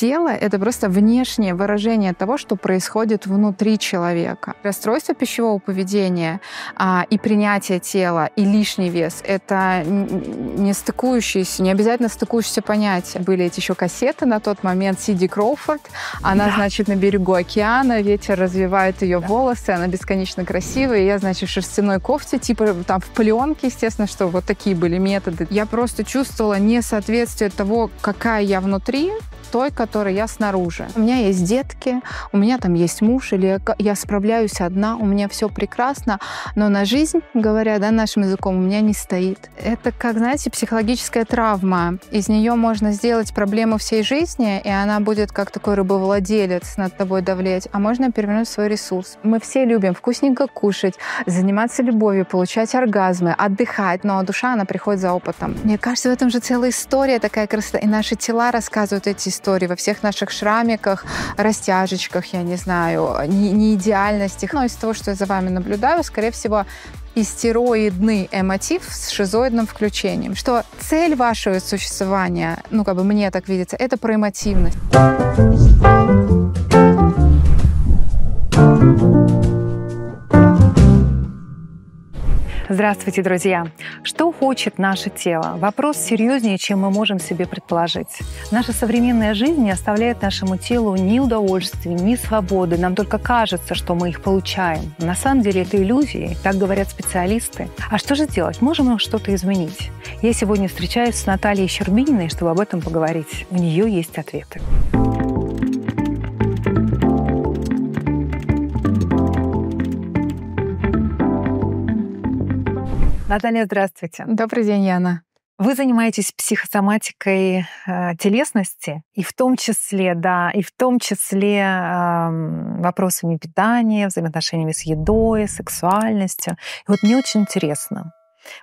Тело — это просто внешнее выражение того, что происходит внутри человека. Расстройство пищевого поведения и принятие тела, и лишний вес — это не стыкующиеся, не обязательно стыкующиеся понятия. Были эти еще кассеты на тот момент Синди Кроуфорд. Она, значит, на берегу океана, ветер развивает ее волосы, она бесконечно красивая. Я, значит, в шерстяной кофте, типа там в пленке, естественно, что вот такие были методы. Я просто чувствовала несоответствие того, какая я внутри, той, которой я снаружи. У меня есть детки, у меня там есть муж, или я справляюсь одна, у меня все прекрасно, но на жизнь, говоря, да, нашим языком, у меня не стоит. Это, как, знаете, психологическая травма. Из нее можно сделать проблему всей жизни, и она будет как такой рабовладелец над тобой давлеть, а можно перевернуть свой ресурс. Мы все любим вкусненько кушать, заниматься любовью, получать оргазмы, отдыхать, но душа, она приходит за опытом. Мне кажется, в этом же целая история такая красота, и наши тела рассказывают эти истории во всех наших шрамиках, растяжечках, я не знаю, неидеальностях. Но из того, что я за вами наблюдаю, скорее всего, истероидный эмотив с шизоидным включением. Что цель вашего существования, ну, как бы мне так видится, это про эмотивность. Здравствуйте, друзья! Что хочет наше тело? Вопрос серьезнее, чем мы можем себе предположить. Наша современная жизнь не оставляет нашему телу ни удовольствия, ни свободы. Нам только кажется, что мы их получаем. На самом деле это иллюзии, так говорят специалисты. А что же делать? Можем мы что-то изменить? Я сегодня встречаюсь с Натальей Щербининой, чтобы об этом поговорить. У нее есть ответы. Наталья, здравствуйте. Добрый день, Яна. Вы занимаетесь психосоматикой телесности, и в том числе, вопросами питания, взаимоотношениями с едой, сексуальностью. И вот мне очень интересно,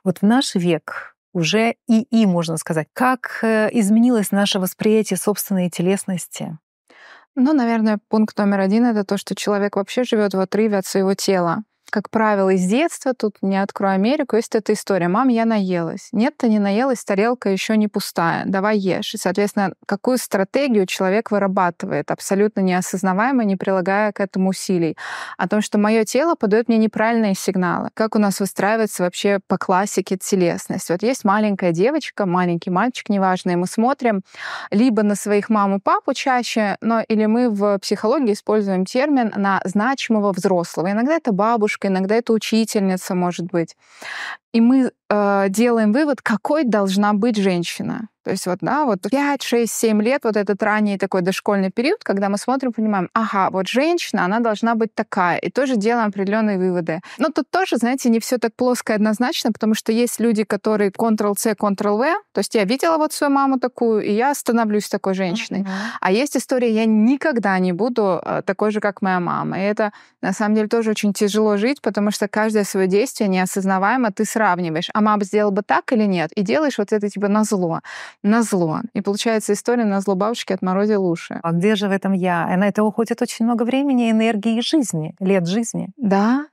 вот в наш век уже и можно сказать, как изменилось наше восприятие собственной телесности? Ну, наверное, пункт номер один — это то, что человек вообще живет в отрыве от своего тела. Как правило, из детства, тут не открою Америку, есть эта история. «Мам, я наелась». «Нет, ты не наелась, тарелка еще не пустая. Давай ешь». И, соответственно, какую стратегию человек вырабатывает, абсолютно неосознаваемо, не прилагая к этому усилий. О том, что мое тело подает мне неправильные сигналы. Как у нас выстраивается вообще по классике телесность. Вот есть маленькая девочка, маленький мальчик, неважно, и мы смотрим либо на своих мам и папу чаще, но или мы в психологии используем термин на значимого взрослого. Иногда это бабушка, иногда это учительница, может быть. И мы делаем вывод, какой должна быть женщина. То есть вот, да, вот 5, 6, 7 лет, вот этот ранний такой дошкольный период, когда мы смотрим, понимаем, ага, вот женщина, она должна быть такая. И тоже делаем определенные выводы. Но тут тоже, знаете, не все так плоско и однозначно, потому что есть люди, которые Ctrl-C, Ctrl-V. То есть я видела вот свою маму такую, и я становлюсь такой женщиной. А есть история, я никогда не буду такой же, как моя мама. И это, на самом деле, тоже очень тяжело жить, потому что каждое свое действие неосознаваемо ты сравниваешь. А мама сделала бы так или нет? И делаешь вот это типа назло. Назло. И получается история назло бабушки отморозила уши. А где же в этом я? И на это уходит очень много времени, энергии и жизни, лет жизни. Да.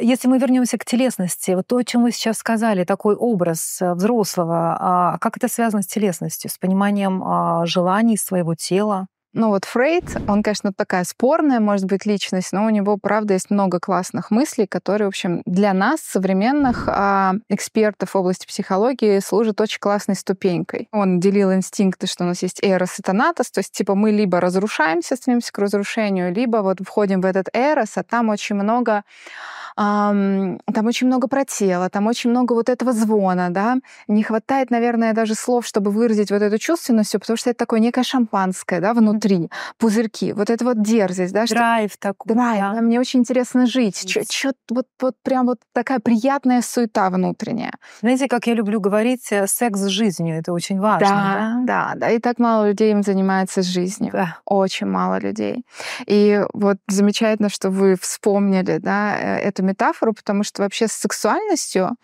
Если мы вернемся к телесности, вот то, о чем вы сейчас сказали, такой образ взрослого, а как это связано с телесностью, с пониманием желаний своего тела? Ну вот Фрейд, он, конечно, такая спорная, может быть, личность, но у него, правда, есть много классных мыслей, которые, в общем, для нас, современных экспертов в области психологии, служат очень классной ступенькой. Он делил инстинкты, что у нас есть эрос и танатос, то есть типа мы либо разрушаемся, стремимся к разрушению, либо вот входим в этот эрос, а там очень много про тело, там очень много вот этого звона, да. Не хватает, наверное, даже слов, чтобы выразить вот эту чувственность, потому что это такое некое шампанское, да, внутри, пузырьки, вот это вот дерзость, да. Драйв такой. Драйв, да. Мне очень интересно жить. Вот прям вот такая приятная суета внутренняя. Знаете, как я люблю говорить, секс с жизнью, это очень важно. Да. И так мало людей им занимается жизнью. Да. Очень мало людей. И вот замечательно, что вы вспомнили, да, эту метафору, потому что вообще с сексуальностью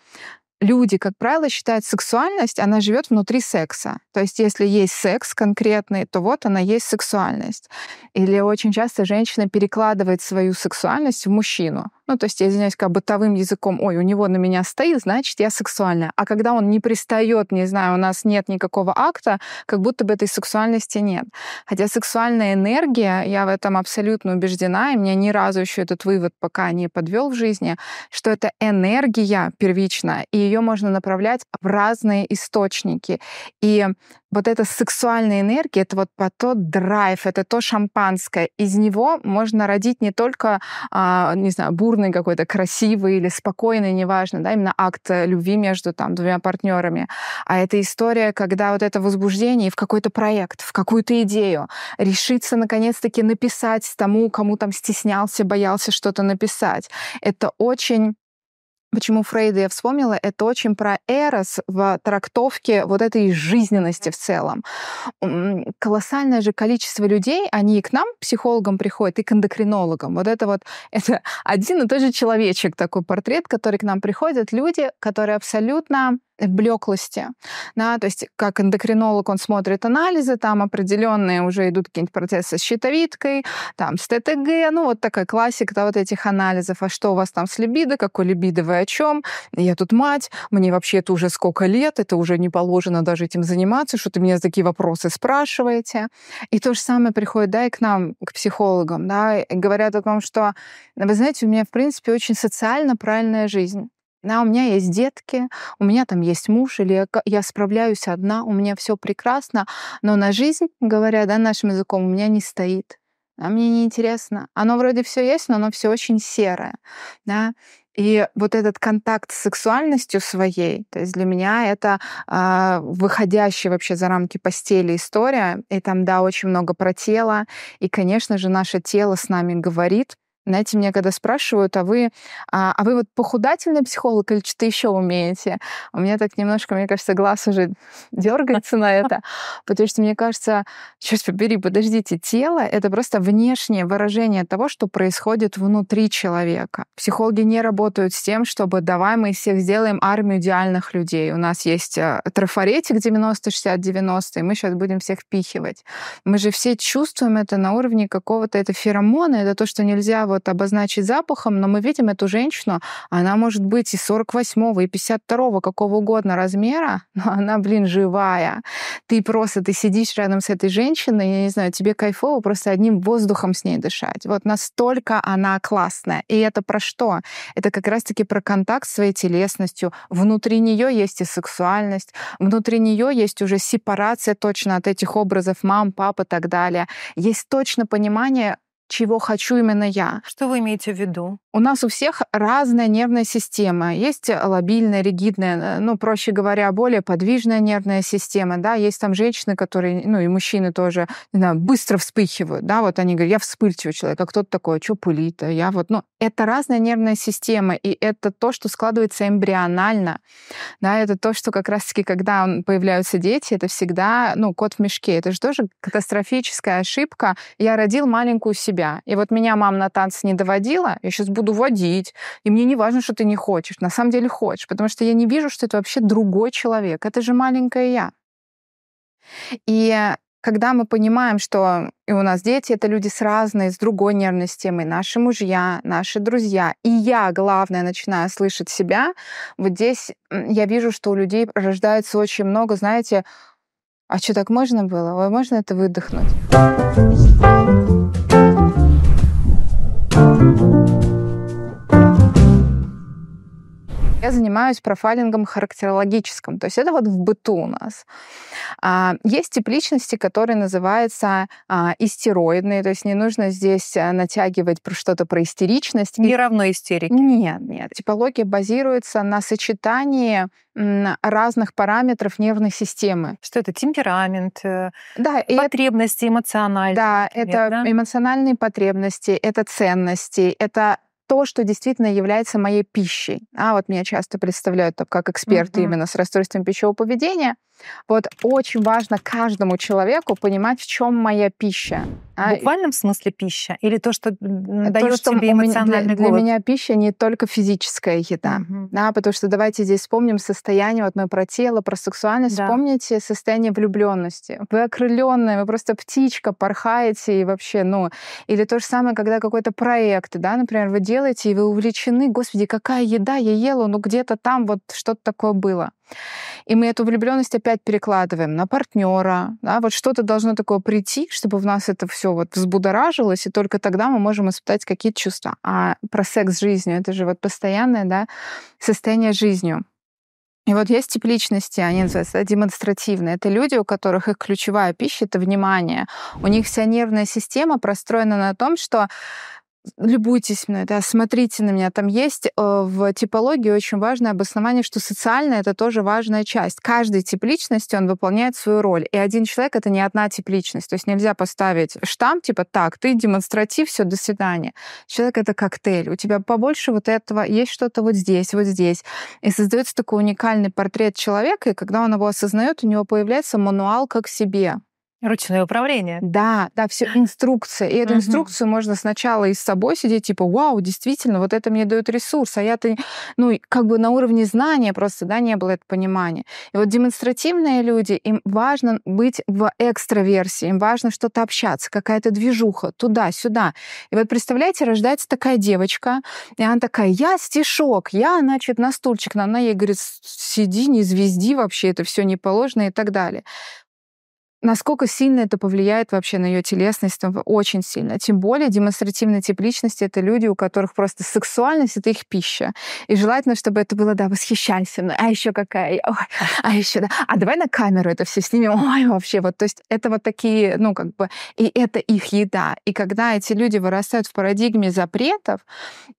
люди, как правило, считают, сексуальность, она живет внутри секса. То есть если есть секс конкретный, то вот она есть сексуальность. Или очень часто женщина перекладывает свою сексуальность в мужчину. Ну, то есть, я извиняюсь, как бытовым языком, ой, у него на меня стоит, значит, я сексуальная. А когда он не пристает, не знаю, у нас нет никакого акта, как будто бы этой сексуальности нет. Хотя сексуальная энергия, я в этом абсолютно убеждена, и меня ни разу еще этот вывод пока не подвел в жизни, что это энергия первичная, и ее можно направлять в разные источники. И вот эта сексуальная энергия, это вот тот драйв, это то шампанское. Из него можно родить не только, не знаю, бурный какой-то, красивый или спокойный, неважно, да, именно акт любви между там двумя партнерами, а это история, когда вот это возбуждение в какой-то проект, в какую-то идею, решиться наконец-таки написать тому, кому там стеснялся, боялся что-то написать. Это очень... Почему Фрейда я вспомнила, это очень про эрос в трактовке вот этой жизненности в целом. Колоссальное же количество людей, они и к нам, психологам, приходят, и к эндокринологам. Вот, это один и тот же человечек, такой портрет, который к нам приходит. Люди, которые абсолютно... в блеклости. Да, то есть как эндокринолог он смотрит анализы, там определенные уже идут какие-нибудь процессы с щитовидкой, там с ТТГ, ну вот такая классика вот этих анализов. А что у вас там с либидо? Какой либидо, вы о чем? Я тут мать, мне вообще это уже сколько лет, это уже не положено даже этим заниматься, что ты меня такие вопросы спрашиваете. И то же самое приходит, да, и к нам, к психологам, да, говорят о том, что, вы знаете, у меня, в принципе, очень социально правильная жизнь. Да, у меня есть детки, у меня там есть муж, или я справляюсь одна, у меня все прекрасно, но на жизнь, говоря, да, нашим языком, у меня не стоит, а мне неинтересно. Оно вроде все есть, но оно все очень серое, да. И вот этот контакт с сексуальностью своей, то есть для меня это выходящая вообще за рамки постели история, и там, да, очень много про тело, и, конечно же, наше тело с нами говорит. Знаете, меня когда спрашивают, а вы вот похудательный психолог или что-то еще умеете? У меня так немножко, мне кажется, глаз уже дергается на это, потому что мне кажется, черт побери, подождите, тело — это просто внешнее выражение того, что происходит внутри человека. Психологи не работают с тем, чтобы давай мы из всех сделаем армию идеальных людей. У нас есть трафаретик 90-60-90, и мы сейчас будем всех впихивать. Мы же все чувствуем это на уровне какого-то, это феромона, это то, что нельзя вот обозначить запахом, но мы видим эту женщину, она может быть и 48-го, и 52-го, какого угодно размера, но она, блин, живая. Ты сидишь рядом с этой женщиной, я не знаю, тебе кайфово просто одним воздухом с ней дышать. Вот настолько она классная. И это про что? Это как раз-таки про контакт с своей телесностью. Внутри нее есть и сексуальность, внутри нее есть уже сепарация точно от этих образов мам, пап и так далее. Есть точно понимание, чего хочу именно я. Что вы имеете в виду? У нас у всех разная нервная система. Есть лобильная, ригидная, ну, проще говоря, более подвижная нервная система, да, есть там женщины, которые, ну, и мужчины тоже, да, быстро вспыхивают, да, вот они говорят, я вспыльчивый человек, а кто-то такой, что пылит, я вот, ну, это разная нервная система, и это то, что складывается эмбрионально, да, это то, что как раз-таки, когда появляются дети, это всегда, ну, кот в мешке, это же тоже катастрофическая ошибка, я родил маленькую себя. И вот меня мама на танцы не доводила, я сейчас буду водить, и мне не важно, что ты не хочешь, на самом деле хочешь, потому что я не вижу, что это вообще другой человек, это же маленькая я. И когда мы понимаем, что и у нас дети — это люди с разной, с другой нервной системой, наши мужья, наши друзья, и я, главное, начинаю слышать себя, вот здесь я вижу, что у людей рождается очень много, знаете, а что, так можно было? Ой, можно это выдохнуть? Я занимаюсь профайлингом характерологическим, то есть это вот в быту у нас. Есть тип личности, который называется истероидный, то есть не нужно здесь натягивать что-то про истеричность. Не равно истерике. Нет, нет. Типология базируется на сочетании разных параметров нервной системы. Что это? Темперамент, да, потребности эмоциональные. Да, это эмоциональные потребности, это ценности, это то, что действительно является моей пищей. А вот меня часто представляют как эксперты именно с расстройством пищевого поведения. Вот очень важно каждому человеку понимать, в чем моя пища. В буквальном смысле пища? Или то, что дает тебе эмоциональный голод? Для меня пища не только физическая еда. Угу. Да, потому что давайте здесь вспомним состояние, вот мы про тело, про сексуальность, да. Вспомните состояние влюбленности. Вы окрыленные, вы просто птичка, порхаете и вообще, ну... Или то же самое, когда какой-то проект, да, например, вы делаете, и вы увлечены, господи, какая еда, я ела, ну где-то там вот что-то такое было. И мы эту влюбленность опять перекладываем на партнера, да, вот что-то должно такое прийти, чтобы в нас это все вот взбудоражилось, и только тогда мы можем испытать какие-то чувства. А про секс с жизнью, это же вот постоянное, да, состояние жизнью. И вот есть тип личности, они называются, да, демонстративные. Это люди, у которых их ключевая пища — это внимание. У них вся нервная система простроена на том, что любуйтесь мной, да, смотрите на меня. Там есть в типологии очень важное обоснование, что социально это тоже важная часть. Каждый тип личности, он выполняет свою роль. И один человек — это не одна тип личности. То есть нельзя поставить штамп, типа, так, ты демонстратив, все, до свидания. Человек — это коктейль. У тебя побольше вот этого, есть что-то вот здесь, вот здесь. И создается такой уникальный портрет человека, и когда он его осознает, у него появляется мануал «как себе». Ручное управление. Да, да, все инструкция. И эту инструкцию можно сначала и с собой сидеть, типа, вау, действительно, вот это мне дает ресурс, а я-то, ну, как бы на уровне знания просто, да, не было это понимания. И вот демонстративные люди, им важно быть в экстраверсии, им важно что-то общаться, какая-то движуха, туда-сюда. И вот представляете, рождается такая девочка, и она такая, я стишок, я, значит, на стульчик, она ей говорит, сиди, не звезди вообще, это все не положено и так далее. Насколько сильно это повлияет вообще на ее телесность? Очень сильно. Тем более демонстративный тип личности — это люди, у которых просто сексуальность — это их пища. И желательно, чтобы это было, да, восхищайся мной, а еще какая, ой, а еще, да, а давай на камеру это все снимем, ой, вообще, вот, то есть это вот такие, ну, как бы, и это их еда. И когда эти люди вырастают в парадигме запретов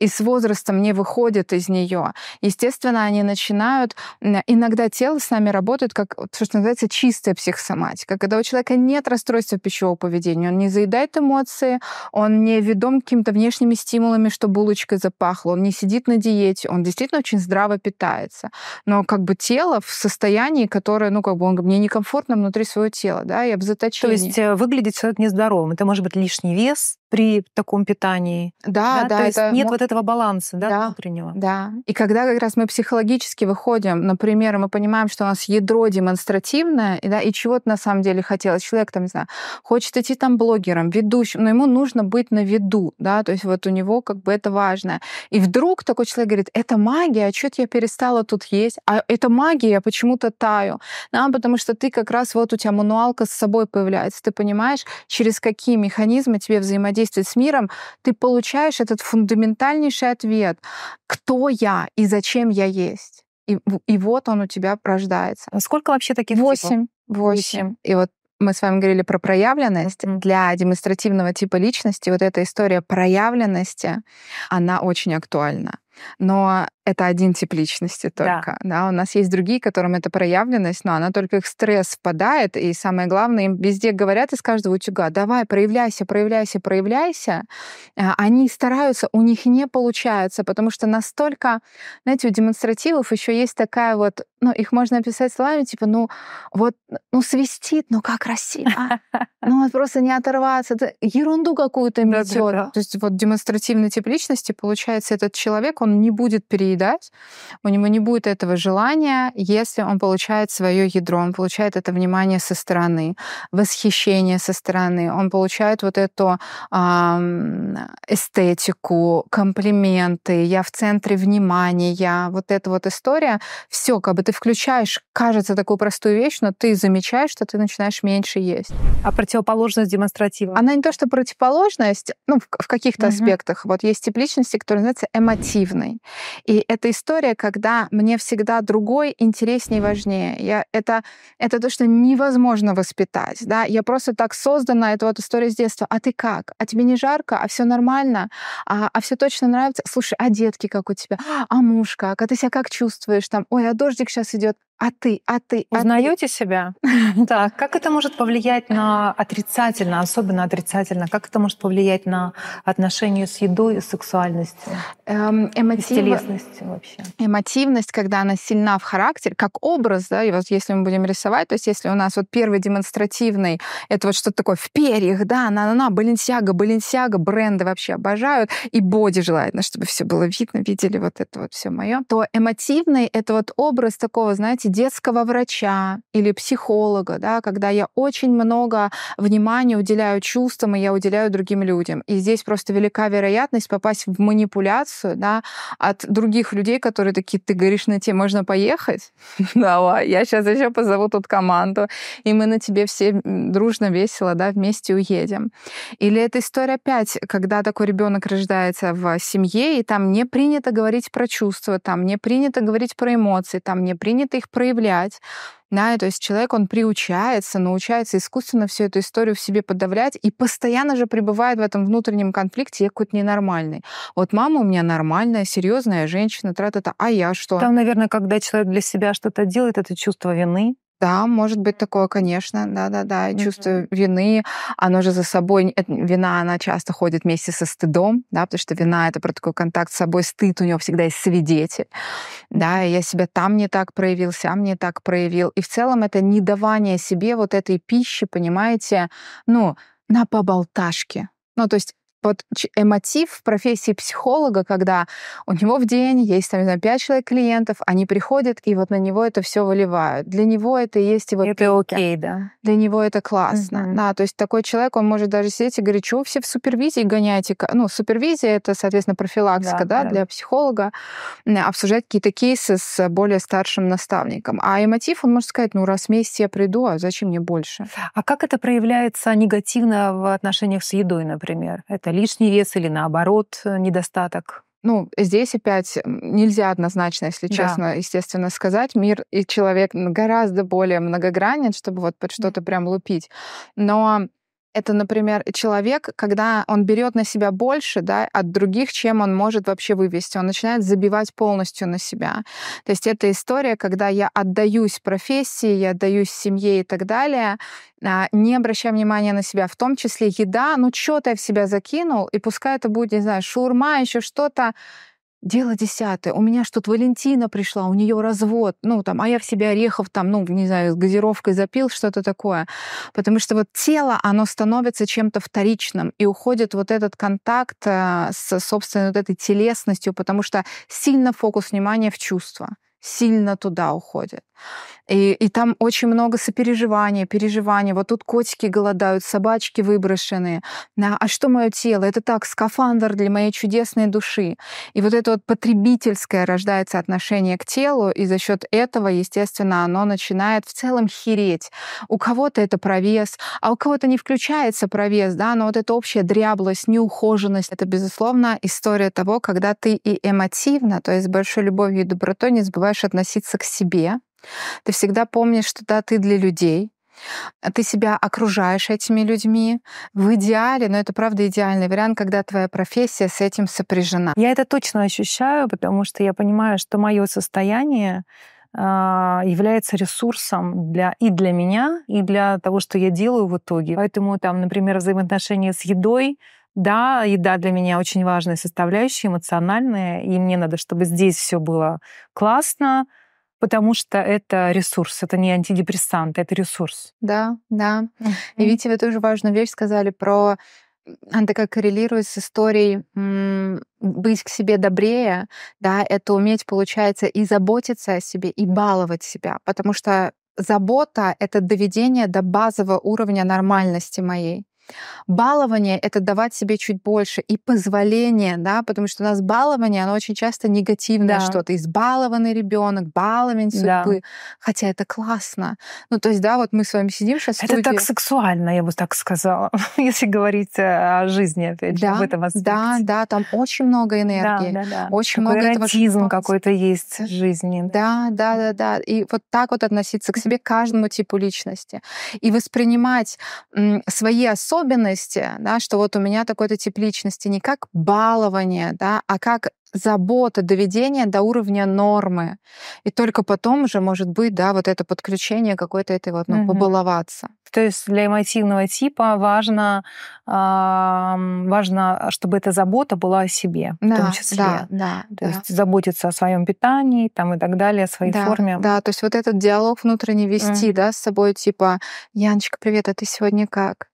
и с возрастом не выходят из нее, естественно, они начинают, иногда тело с нами работает как, что называется, чистая психосоматика, когда у человека нет расстройства пищевого поведения, он не заедает эмоции, он не ведом какими-то внешними стимулами, что булочкой запахло, он не сидит на диете, он действительно очень здраво питается. Но как бы тело в состоянии, которое, ну, как бы он, мне некомфортно внутри своего тела, да, я в заточении. То есть выглядит человек нездоровым. Это может быть лишний вес при таком питании. Да, да, да. То есть нет вот этого баланса, да, да, внутреннего. Да. И когда как раз мы психологически выходим, например, мы понимаем, что у нас ядро демонстративное, да, и чего-то на самом деле хотелось. Человек, там, не знаю, хочет идти там блогером, ведущим, но ему нужно быть на виду, да, то есть вот у него как бы это важно. И вдруг такой человек говорит, это магия, а что-то я перестала тут есть, а это магия, я почему-то таю. Да, потому что ты как раз, вот у тебя мануалка с собой появляется, ты понимаешь, через какие механизмы тебе взаимодействовать с миром, ты получаешь этот фундаментальнейший ответ. Кто я и зачем я есть? И вот он у тебя рождается. Сколько вообще таких типов? 8. И вот мы с вами говорили про проявленность. Для демонстративного типа личности вот эта история проявленности, она очень актуальна. Но это один тип личности только. Да. Да, у нас есть другие, которым это проявленность, но она только их стресс впадает, и самое главное, им везде говорят из каждого утюга, давай, проявляйся, проявляйся, проявляйся. Они стараются, у них не получается, потому что настолько, знаете, у демонстративов еще есть такая вот, ну, их можно описать словами, типа, ну, вот, ну, свистит, ну, как красиво. Ну, вот просто не оторваться, ерунду какую-то метёт. То есть вот демонстративный тип личности, получается, этот человек, он не будет переедать, у него не будет этого желания, если он получает свое ядро, он получает это внимание со стороны, восхищение со стороны, он получает вот эту эстетику, комплименты, я в центре внимания, вот эта вот история, все, как бы ты включаешь, кажется, такую простую вещь, но ты замечаешь, что ты начинаешь меньше есть. А противоположность демонстратива? Она не то, что противоположность, ну, в каких-то аспектах. Вот есть тип личности, который называется эмотивный. И это история, когда мне всегда другой интереснее и важнее. Это то, что невозможно воспитать. Да? Я просто так создана, это вот история с детства. А ты как? А тебе не жарко? А все нормально? А все точно нравится? Слушай, а детки как у тебя? А муж как? А ты себя как чувствуешь? Там, ой, а дождик сейчас идет. а ты. Узнаете себя? Так, как это может повлиять на отрицательно, особенно отрицательно? Как это может повлиять на отношения с едой, с сексуальностью, с телесностью вообще? Эмотивность, когда она сильна в характере, как образ, да, и вот если мы будем рисовать, то есть если у нас вот первый демонстративный, это вот что-то такое в перьях, да, на, Баленсиага, бренды вообще обожают, и боди желательно, чтобы все было видно, видели вот это вот все мое, то эмотивный это вот образ такого, знаете, детского врача или психолога, да, когда я очень много внимания уделяю чувствам, и я уделяю другим людям. И здесь просто велика вероятность попасть в манипуляцию, да, от других людей, которые такие, ты говоришь на тебе, можно поехать? Давай, я сейчас еще позову тут команду, и мы на тебе все дружно, весело, да, вместе уедем. Или эта история опять, когда такой ребенок рождается в семье, и там не принято говорить про чувства, там не принято говорить про эмоции, там не принято их проявлять. Да, то есть человек, он приучается, научается искусственно всю эту историю в себе подавлять и постоянно же пребывает в этом внутреннем конфликте, я какой-то ненормальный. Вот мама у меня нормальная, серьезная женщина, тра-та-та, а я что? Там, наверное, когда человек для себя что-то делает, это чувство вины. Да, может быть такое, конечно, да-да-да, чувство вины, оно же за собой, вина, она часто ходит вместе со стыдом, да, потому что вина — это про такой контакт с собой, стыд, у него всегда есть свидетель, да, и я себя там не так проявил, сам не так проявил, и в целом это не давание себе вот этой пищи, понимаете, ну, на поболташке, ну, то есть вот эмотив в профессии психолога, когда у него в день есть, там, не знаю, 5 человек клиентов, они приходят, и вот на него это все выливают. Для него это есть и вот... Это окей, да. Для него это классно. Да, то есть такой человек, он может даже сидеть и говорить, чего все в супервизии гоняете? Ну, супервизия — это, соответственно, профилактика, да, для психолога, обсуждать какие-то кейсы с более старшим наставником. А эмотив, он может сказать, ну, раз в месяц я приду, а зачем мне больше? А как это проявляется негативно в отношениях с едой, например? Это лишний вес или, наоборот, недостаток? Ну, здесь опять нельзя однозначно, если честно, естественно, сказать. Мир и человек гораздо более многогранен, чтобы вот под что-то прям лупить. Но это, например, человек, когда он берет на себя больше, да, от других, чем он может вообще вывести. Он начинает забивать полностью на себя. То есть это история, когда я отдаюсь профессии, я отдаюсь семье и так далее, не обращая внимания на себя. В том числе еда, ну что-то я в себя закинул, и пускай это будет, не знаю, шаурма, еще что-то. Дело десятое. У меня что-то Валентина пришла, у нее развод, ну там, а я в себе орехов там, ну не знаю, с газировкой запил, что-то такое. Потому что вот тело, оно становится чем-то вторичным, и уходит вот этот контакт с собственной вот этой телесностью, потому что сильно фокус внимания в чувства. Сильно туда уходит. И там очень много сопереживания, переживания. Вот тут котики голодают, собачки выброшенные. А что мое тело? Это так, скафандр для моей чудесной души. И вот это вот потребительское рождается отношение к телу, и за счет этого, естественно, оно начинает в целом хереть. У кого-то это про вес, а у кого-то не включается про вес, да, но вот эта общая дряблость, неухоженность, это, безусловно, история того, когда ты и эмотивно, то есть с большой любовью и добротой не забываешь относиться к себе. Ты всегда помнишь, что да, ты для людей. Ты себя окружаешь этими людьми. В идеале, но это правда идеальный вариант, когда твоя профессия с этим сопряжена. Я это точно ощущаю, потому что я понимаю, что мое состояние является ресурсом для меня, и для того, что я делаю в итоге. Поэтому, там, например, взаимоотношения с едой. Да, еда для меня очень важная составляющая, эмоциональная, и мне надо, чтобы здесь все было классно, потому что это ресурс, это не антидепрессант, это ресурс. Да. И видите, вы тоже важную вещь сказали про... Она такая коррелирует с историей быть к себе добрее, да, это уметь, получается, и заботиться о себе, и баловать себя, потому что забота — это доведение до базового уровня нормальности моей. Балование — это давать себе чуть больше. И позволение, да, потому что у нас балование, оно очень часто негативное что-то. Избалованный ребенок, баловень судьбы. Хотя это классно. Ну, то есть, да, вот мы с вами сидим сейчас в студии. Это так сексуально, я бы так сказала, если говорить о жизни, опять же, в этом аспекте. Да, там очень много энергии. Очень много этого. Эротизм какой-то есть в жизни. Да. И вот так вот относиться к себе, к каждому типу личности. И воспринимать свои особенности, да, что вот у меня такой-то тип личности не как балование, да, а как забота, доведение до уровня нормы. И только потом уже может быть, да, вот это подключение какой-то этой вот, ну, побаловаться. То есть для эмоционального типа важно, чтобы эта забота была о себе, да, в том числе. То есть заботиться о своем питании там, и так далее, о своей форме. Да, то есть вот этот диалог внутренне вести, да, с собой, типа, Яночка, привет, а ты сегодня как?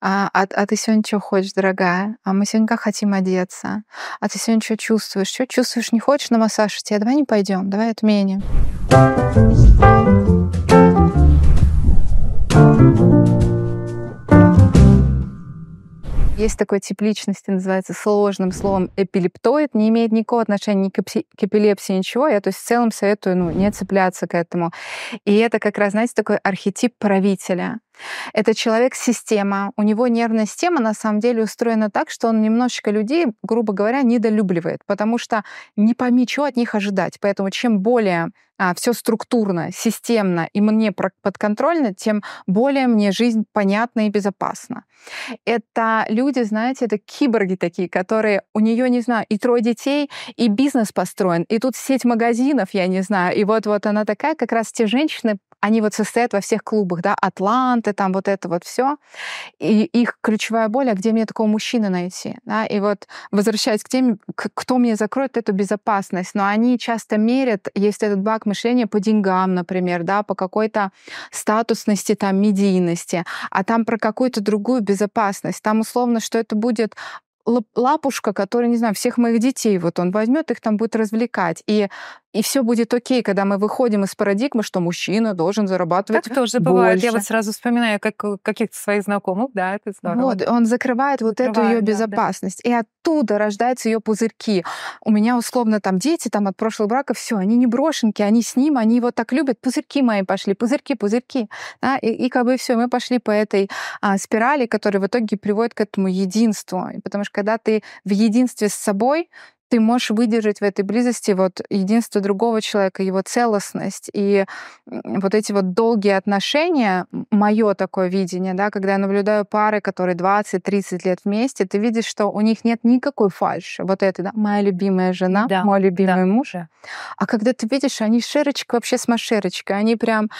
А ты сегодня что хочешь, дорогая? А мы сегодня как хотим одеться? А ты сегодня что чувствуешь? Что чувствуешь, не хочешь на массаж идти? А давай не пойдем, давай отменим. Есть такой тип личности, называется сложным словом эпилептоид, не имеет никакого отношения ни к эпилепсии, ничего. Я, то есть, в целом советую, ну, не цепляться к этому. И это как раз, знаете, такой архетип правителя. Это человек-система. У него нервная система на самом деле устроена так, что он немножечко людей, грубо говоря, недолюбливает, потому что не пойми, чего от них ожидать. Поэтому чем более все структурно, системно и мне подконтрольно, тем более мне жизнь понятна и безопасна. Это люди, знаете, это киборги такие, которые у нее, не знаю, и 3 детей, и бизнес построен, и тут сеть магазинов, я не знаю. И вот она такая, как раз те женщины, они вот состоят во всех клубах, да, Атлант, там вот это вот все. И их ключевая боль, а где мне такого мужчины найти? Да? И вот возвращаясь к теме, кто мне закроет эту безопасность. Но они часто мерят, есть этот баг мышления, по деньгам, например, да, по какой-то статусности, там, медийности, а там про какую-то другую безопасность. Там условно, что это будет лапушка, которая, не знаю, всех моих детей, вот он возьмет, их там будет развлекать. И все будет окей, когда мы выходим из парадигмы, что мужчина должен зарабатывать больше. Так тоже бывает. Я вот сразу вспоминаю каких-то своих знакомых, да, это здорово. Вот, он закрывает вот эту ее безопасность. Да. И оттуда рождаются ее пузырьки. У меня, условно, там дети там, от прошлого брака, все, они не брошенки, они с ним, они его так любят. Пузырьки мои пошли, пузырьки. Да? И как бы все, мы пошли по этой спирали, которая в итоге приводит к этому единству. Потому что когда ты в единстве с собой, ты можешь выдержать в этой близости вот единство другого человека, его целостность. И вот эти вот долгие отношения, мое такое видение, да, когда я наблюдаю пары, которые 20-30 лет вместе, ты видишь, что у них нет никакой фальши. Вот это, да, моя любимая жена, да, мой любимый муж. Да. А когда ты видишь, они шерочка вообще с машерочкой, они прям...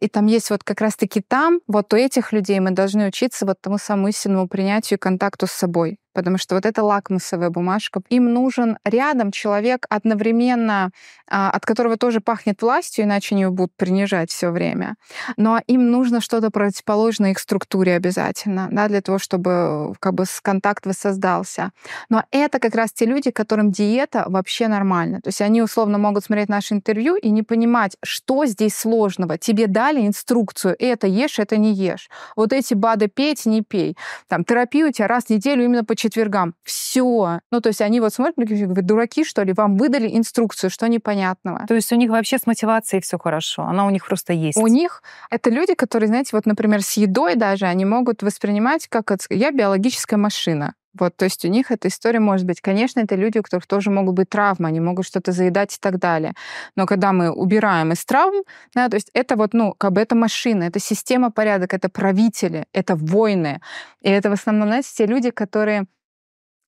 и там есть вот как раз-таки там, вот у этих людей мы должны учиться вот тому самому истинному принятию и контакту с собой. Потому что вот эта лакмусовая бумажка. Им нужен рядом человек одновременно, от которого тоже пахнет властью, иначе они его будут принижать все время. Но им нужно что-то противоположное их структуре обязательно, да, для того, чтобы как бы контакт воссоздался. Но это как раз те люди, которым диета вообще нормальна. То есть они условно могут смотреть наше интервью и не понимать, что здесь сложного. Тебе дали инструкцию, это ешь, это не ешь. Вот эти БАДы пей, не пей. Там терапию у тебя раз в неделю именно по четвергам. Все. Ну, то есть они вот смотрят, говорят, дураки, что ли? Вам выдали инструкцию, что непонятного. То есть у них вообще с мотивацией все хорошо. Она у них просто есть. У них это люди, которые, знаете, вот, например, с едой даже, они могут воспринимать как я биологическая машина. Вот, то есть у них эта история может быть. Конечно, это люди, у которых тоже могут быть травмы, они могут что-то заедать и так далее. Но когда мы убираем из травм, да, то есть это вот, ну, как бы это машина, это система порядка, это правители, это воины. И это в основном, знаете, те люди, которые...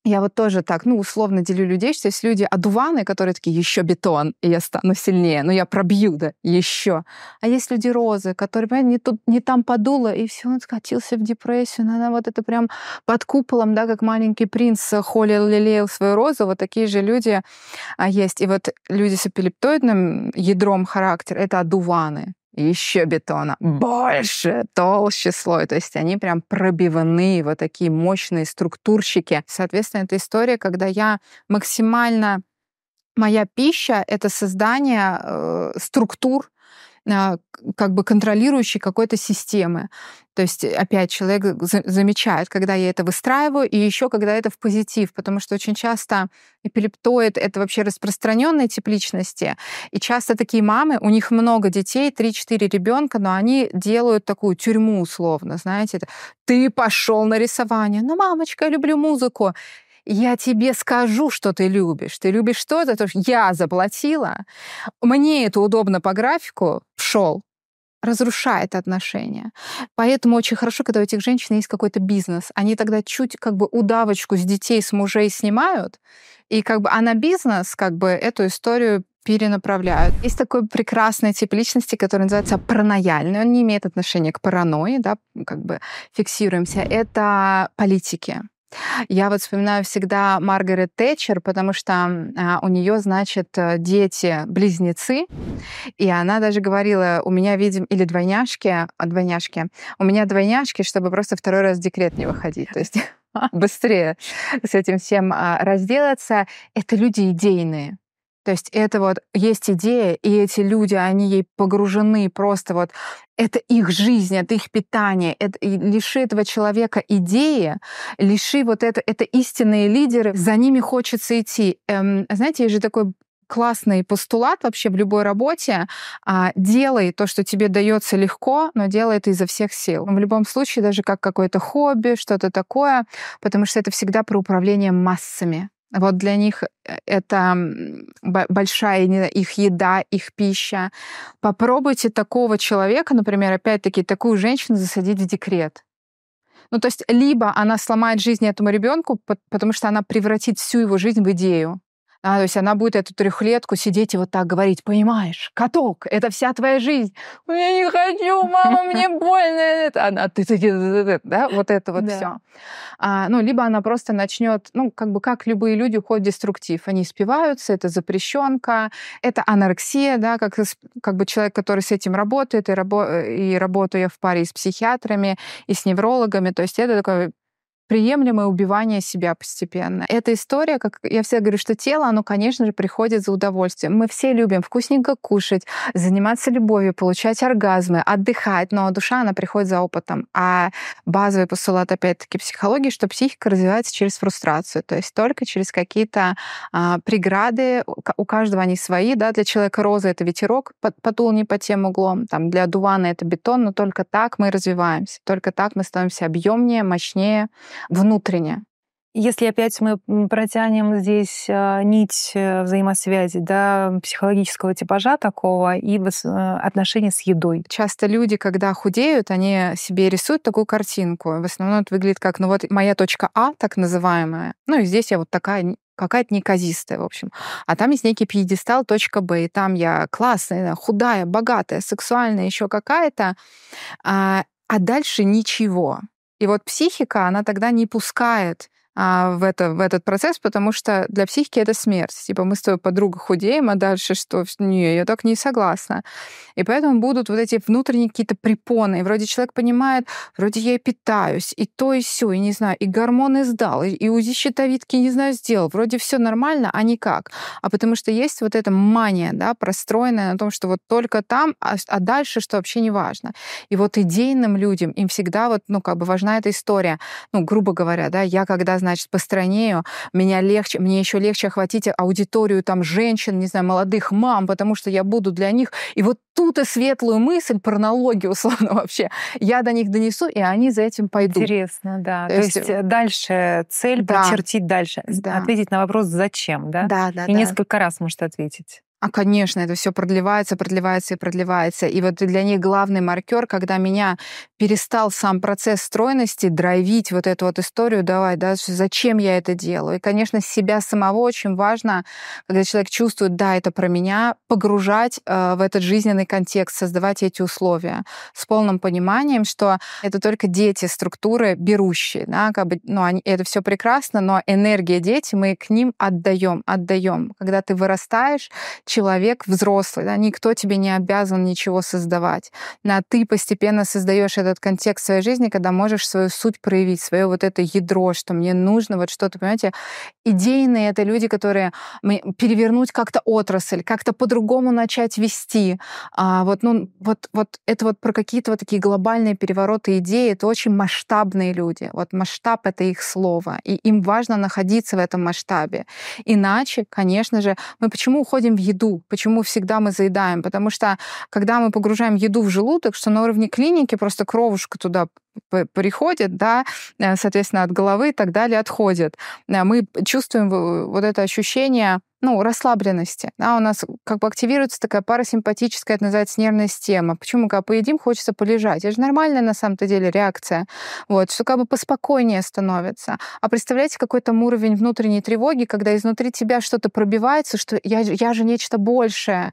Я вот тоже так, ну, условно делю людей, что есть люди одуваны, которые такие, еще бетон, и я стану сильнее, но я пробью, да, еще. А есть люди розы, которые, понимаете, не там подуло, и все, он скатился в депрессию. Она вот это прям под куполом, да, как маленький принц холил-лелеял свою розу, вот такие же люди есть. И вот люди с эпилептоидным ядром характера — это одуваны. Еще бетона. Больше, толще слой. То есть они прям пробиваны, вот такие мощные структурщики. Соответственно, это история, когда я максимально... Моя пища — это создание структур, как бы контролирующей какой-то системы. То есть, опять, человек замечает, когда я это выстраиваю, и еще когда это в позитив, потому что очень часто эпилептоид — это вообще распространенный тип личности, и часто такие мамы, у них много детей, 3-4 ребенка, но они делают такую тюрьму условно, знаете, ты пошел на рисование, ну, мамочка, я люблю музыку. Я тебе скажу, что ты любишь. Ты любишь что-то, то, что я заплатила. Мне это удобно по графику. Пшёл. разрушает отношения. Поэтому очень хорошо, когда у этих женщин есть какой-то бизнес. Они тогда чуть как бы удавочку с детей, с мужей снимают, и как бы, а на бизнес как бы эту историю перенаправляют. Есть такой прекрасный тип личности, который называется паранояльный. Он не имеет отношения к паранойи, да, как бы фиксируемся. Это политики. Я вот вспоминаю всегда Маргарет Тэтчер, потому что у нее, значит, дети-близнецы, и она даже говорила, у меня, видим, или двойняшки, у меня двойняшки, чтобы просто второй раз в декрет не выходить, то есть быстрее с этим всем разделаться. Это люди идейные. То есть это вот есть идея, и эти люди, они ей погружены просто вот. Это их жизнь, это их питание. Это, лиши этого человека идеи, лиши вот это истинные лидеры, за ними хочется идти. Знаете, есть же такой классный постулат вообще в любой работе. Делай то, что тебе дается легко, но делай это изо всех сил. В любом случае, даже как какое-то хобби, что-то такое, потому что это всегда про управление массами. Вот для них это большая их еда, их пища. Попробуйте такого человека, например, опять-таки такую женщину засадить в декрет. Ну, то есть либо она сломает жизнь этому ребенку, потому что она превратит всю его жизнь в идею. То есть она будет эту трехлетку сидеть и вот так говорить, понимаешь, каток, это вся твоя жизнь. Я не хочу, мама, мне больно. Она, да, вот это вот все. Ну, либо она просто начнет, ну, как бы, как любые люди, уходят в деструктив. Они спиваются, это запрещенка, это анорексия, да, как бы человек, который с этим работает, и работаю я в паре и с психиатрами, и с неврологами. То есть это такое приемлемое убивание себя постепенно. Эта история, как я всегда говорю, что тело, оно, конечно же, приходит за удовольствием. Мы все любим вкусненько кушать, заниматься любовью, получать оргазмы, отдыхать, но душа, она приходит за опытом. А базовый постулат, опять-таки, психологии, что психика развивается через фрустрацию, то есть только через какие-то преграды. У каждого они свои, да, для человека роза — это ветерок, подул не по тем углом, там, для дувана — это бетон, но только так мы развиваемся, только так мы становимся объемнее, мощнее, внутренне. Если опять мы протянем здесь нить взаимосвязи, да, психологического типажа такого и отношения с едой. Часто люди, когда худеют, они себе рисуют такую картинку. В основном это выглядит как, ну вот моя точка А, так называемая, ну и здесь я вот такая какая-то неказистая, в общем. А там есть некий пьедестал, точка Б, и там я классная, худая, богатая, сексуальная, еще какая-то, а дальше ничего. И вот психика, она тогда не пускает в этот процесс, потому что для психики это смерть. Типа мы с твоей подругой худеем, а дальше что? Не, я так не согласна. И поэтому будут вот эти внутренние какие-то препоны. И вроде человек понимает, вроде я и питаюсь, и то, и сё, и не знаю, и гормоны сдал, и УЗИ щитовидки, не знаю, сделал. Вроде все нормально, а никак. А потому что есть вот эта мания, да, простроенная на том, что вот только там, а дальше что вообще не важно. И вот идейным людям, им всегда вот, ну, как бы важна эта история. Ну, грубо говоря, да, я когда, значит, постранею, мне еще легче охватить аудиторию там женщин, не знаю, молодых мам, потому что я буду для них. И вот тут и светлую мысль, параналогию условно вообще, я до них донесу, и они за этим пойдут. Интересно, да. То есть дальше цель, да, прочертить дальше, да, ответить на вопрос «зачем?», да? Да, да. И да, несколько раз может ответить. А, конечно, это все продлевается. И вот для них главный маркер, когда меня перестал сам процесс стройности драйвить вот эту вот историю, давай, да, зачем я это делаю? И, конечно, себя самого очень важно, когда человек чувствует, да, это про меня, погружать в этот жизненный контекст, создавать эти условия с полным пониманием, что это только дети, структуры берущие, да, как бы, ну, это все прекрасно, но энергия дети, мы к ним отдаем. Когда ты вырастаешь, человек взрослый, да, никто тебе не обязан ничего создавать. А ты постепенно создаешь этот контекст своей жизни, когда можешь свою суть проявить, свое вот это ядро, что мне нужно вот что-то, понимаете. Идейные — это люди, которые перевернуть как-то отрасль, как-то по-другому начать вести. Это вот про какие-то вот такие глобальные перевороты идеи. Это очень масштабные люди. Вот масштаб — это их слово, и им важно находиться в этом масштабе. Иначе, конечно же, мы почему уходим в еду, почему всегда мы заедаем, потому что когда мы погружаем еду в желудок, что на уровне клиники просто кровушка туда приходит, да, соответственно, от головы и так далее отходит. Мы чувствуем вот это ощущение ну, расслабленности. А у нас как бы активируется такая парасимпатическая, это называется, нервная система. Почему, когда поедим, хочется полежать? Это же нормальная, на самом-то деле, реакция. Вот, что как бы поспокойнее становится. А представляете, какой там уровень внутренней тревоги, когда изнутри тебя что-то пробивается, что я же нечто большее.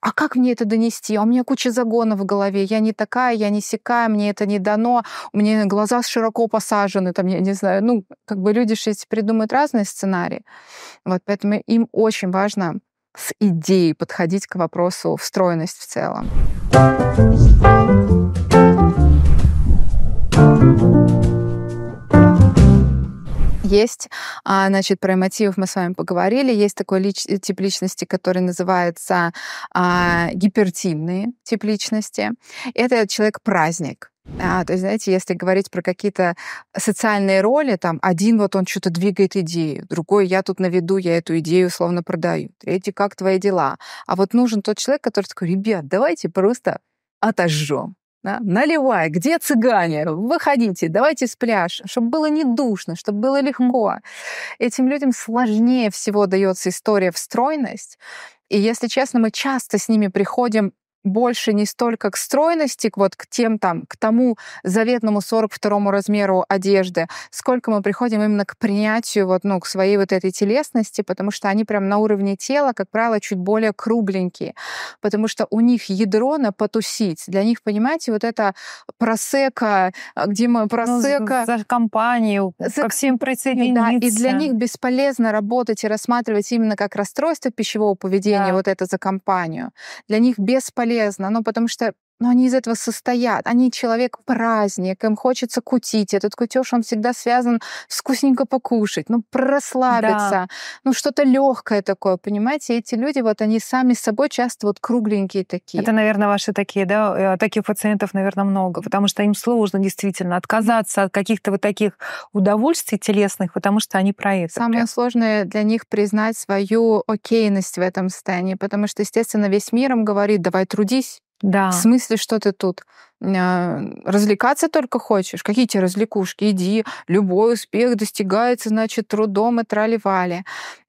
А как мне это донести? А у меня куча загонов в голове. Я не такая, я не сякая, мне это не дано. У меня глаза широко посажены, там, я не знаю. Ну, как бы люди же придумают разные сценарии. Вот, поэтому им очень важно с идеей подходить к вопросу встроенность в целом. Есть, значит, про эмотивов мы с вами поговорили. Есть такой тип личности, который называется гипертимные тип личности. Это человек-праздник. То есть, знаете, если говорить про какие-то социальные роли, там один вот он что-то двигает идею, другой я тут наведу, я эту идею условно продаю, третий как твои дела. А вот нужен тот человек, который такой: ребят, давайте просто отожжем. Да? Наливай, где цыгане? Выходите, давайте с пляжа, чтобы было не душно, чтобы было легко. Этим людям сложнее всего дается история встроенность. И, если честно, мы часто с ними приходим больше не столько к стройности, вот к тем там, к тому заветному 42-му размеру одежды, сколько мы приходим именно к принятию вот, ну, к своей вот этой телесности, потому что они прям на уровне тела, как правило, чуть более кругленькие, потому что у них ядро на потусить. Для них, понимаете, вот это просека, где мы просека... Ну, за компанию, ко всем присоединиться. Да, и для них бесполезно работать и рассматривать именно как расстройство пищевого поведения, да, вот это за компанию. Для них бесполезно. Ну, потому что они из этого состоят. Они человек-праздник, им хочется кутить. Этот кутеж, он всегда связан с вкусненько покушать, ну, расслабиться, да, ну, что-то легкое такое, понимаете? Эти люди, вот они сами с собой часто вот кругленькие такие. Это, наверное, ваши такие, да? Таких пациентов, наверное, много, потому что им сложно действительно отказаться от каких-то вот таких удовольствий телесных, потому что они про это. Самое сложное для них признать свою окейность в этом состоянии, потому что, естественно, весь мир им говорит: давай трудись. Да. В смысле, что ты тут развлекаться только хочешь? Какие тебе развлекушки? Иди, любой успех достигается, значит, трудом и трали-вали.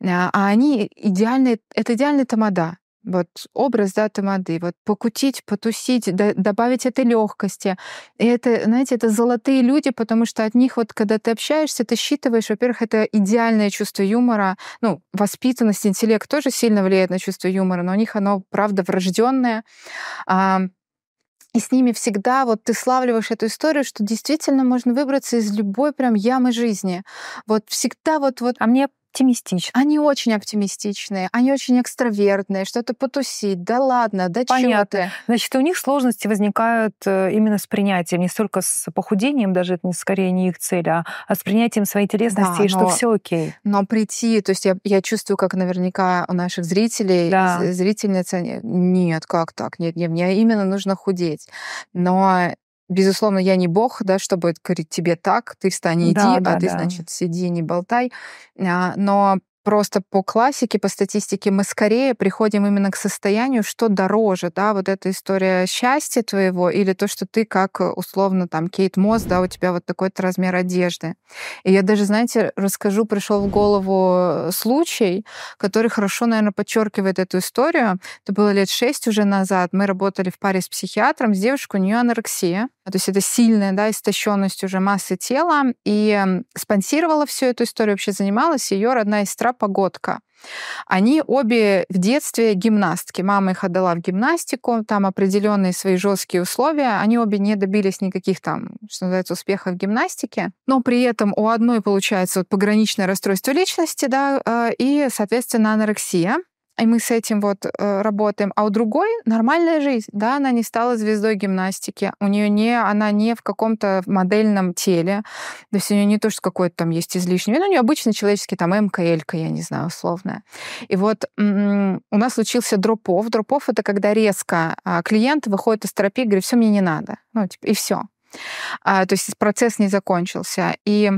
А они идеальные, это идеальный тамада. Вот образ, да, тамады. Вот покутить, потусить, добавить этой легкости. И это, знаете, это золотые люди, потому что от них вот, когда ты общаешься, ты считываешь, во-первых, это идеальное чувство юмора. Ну, воспитанность, интеллект тоже сильно влияет на чувство юмора, но у них оно, правда, врожденное. И с ними всегда вот ты славливаешь эту историю, что действительно можно выбраться из любой прям ямы жизни. Вот всегда вот... А мне оптимистичны. Они очень оптимистичные, они очень экстравертные, что-то потусить, да ладно, да чё ты. Значит, у них сложности возникают именно с принятием, не столько с похудением, даже это скорее не их цель, а с принятием своей телесности, да, и что все окей. Но прийти, то есть я чувствую, как наверняка у наших зрителей, да, зрительницы, нет, как так, нет, мне именно нужно худеть. Но безусловно, я не бог, да, чтобы говорить тебе так, ты встань и иди, ты, значит, сиди, не болтай. Но просто по классике, по статистике мы скорее приходим именно к состоянию, что дороже, да, вот эта история счастья твоего или то, что ты как, условно, там, Кейт Мосс, да, у тебя вот такой-то размер одежды. И я даже, знаете, расскажу, пришел в голову случай, который хорошо, наверное, подчеркивает эту историю. Это было лет 6 уже назад. Мы работали в паре с психиатром, с девушкой, у нее анорексия. То есть это сильная, да, истощенность уже массы тела. И спонсировала всю эту историю, вообще занималась ее родная сестра Погодка. Они обе в детстве гимнастки. Мама их отдала в гимнастику, там определенные свои жесткие условия. Они обе не добились никаких там, что называется, успехов в гимнастике. Но при этом у одной получается вот пограничное расстройство личности, да, и, соответственно, анорексия. И мы с этим вот работаем. А у другой нормальная жизнь. Да, она не стала звездой гимнастики. У нее она не в каком-то модельном теле. То есть у нее не то, что какое-то там есть излишнее. Но у нее обычный человеческий там МКЛ-ка, я не знаю, условная. И вот у нас случился дроп-офф. Дроп-офф — это когда резко клиент выходит из терапии и говорит: все, мне не надо. Ну, типа, и все. То есть процесс не закончился. И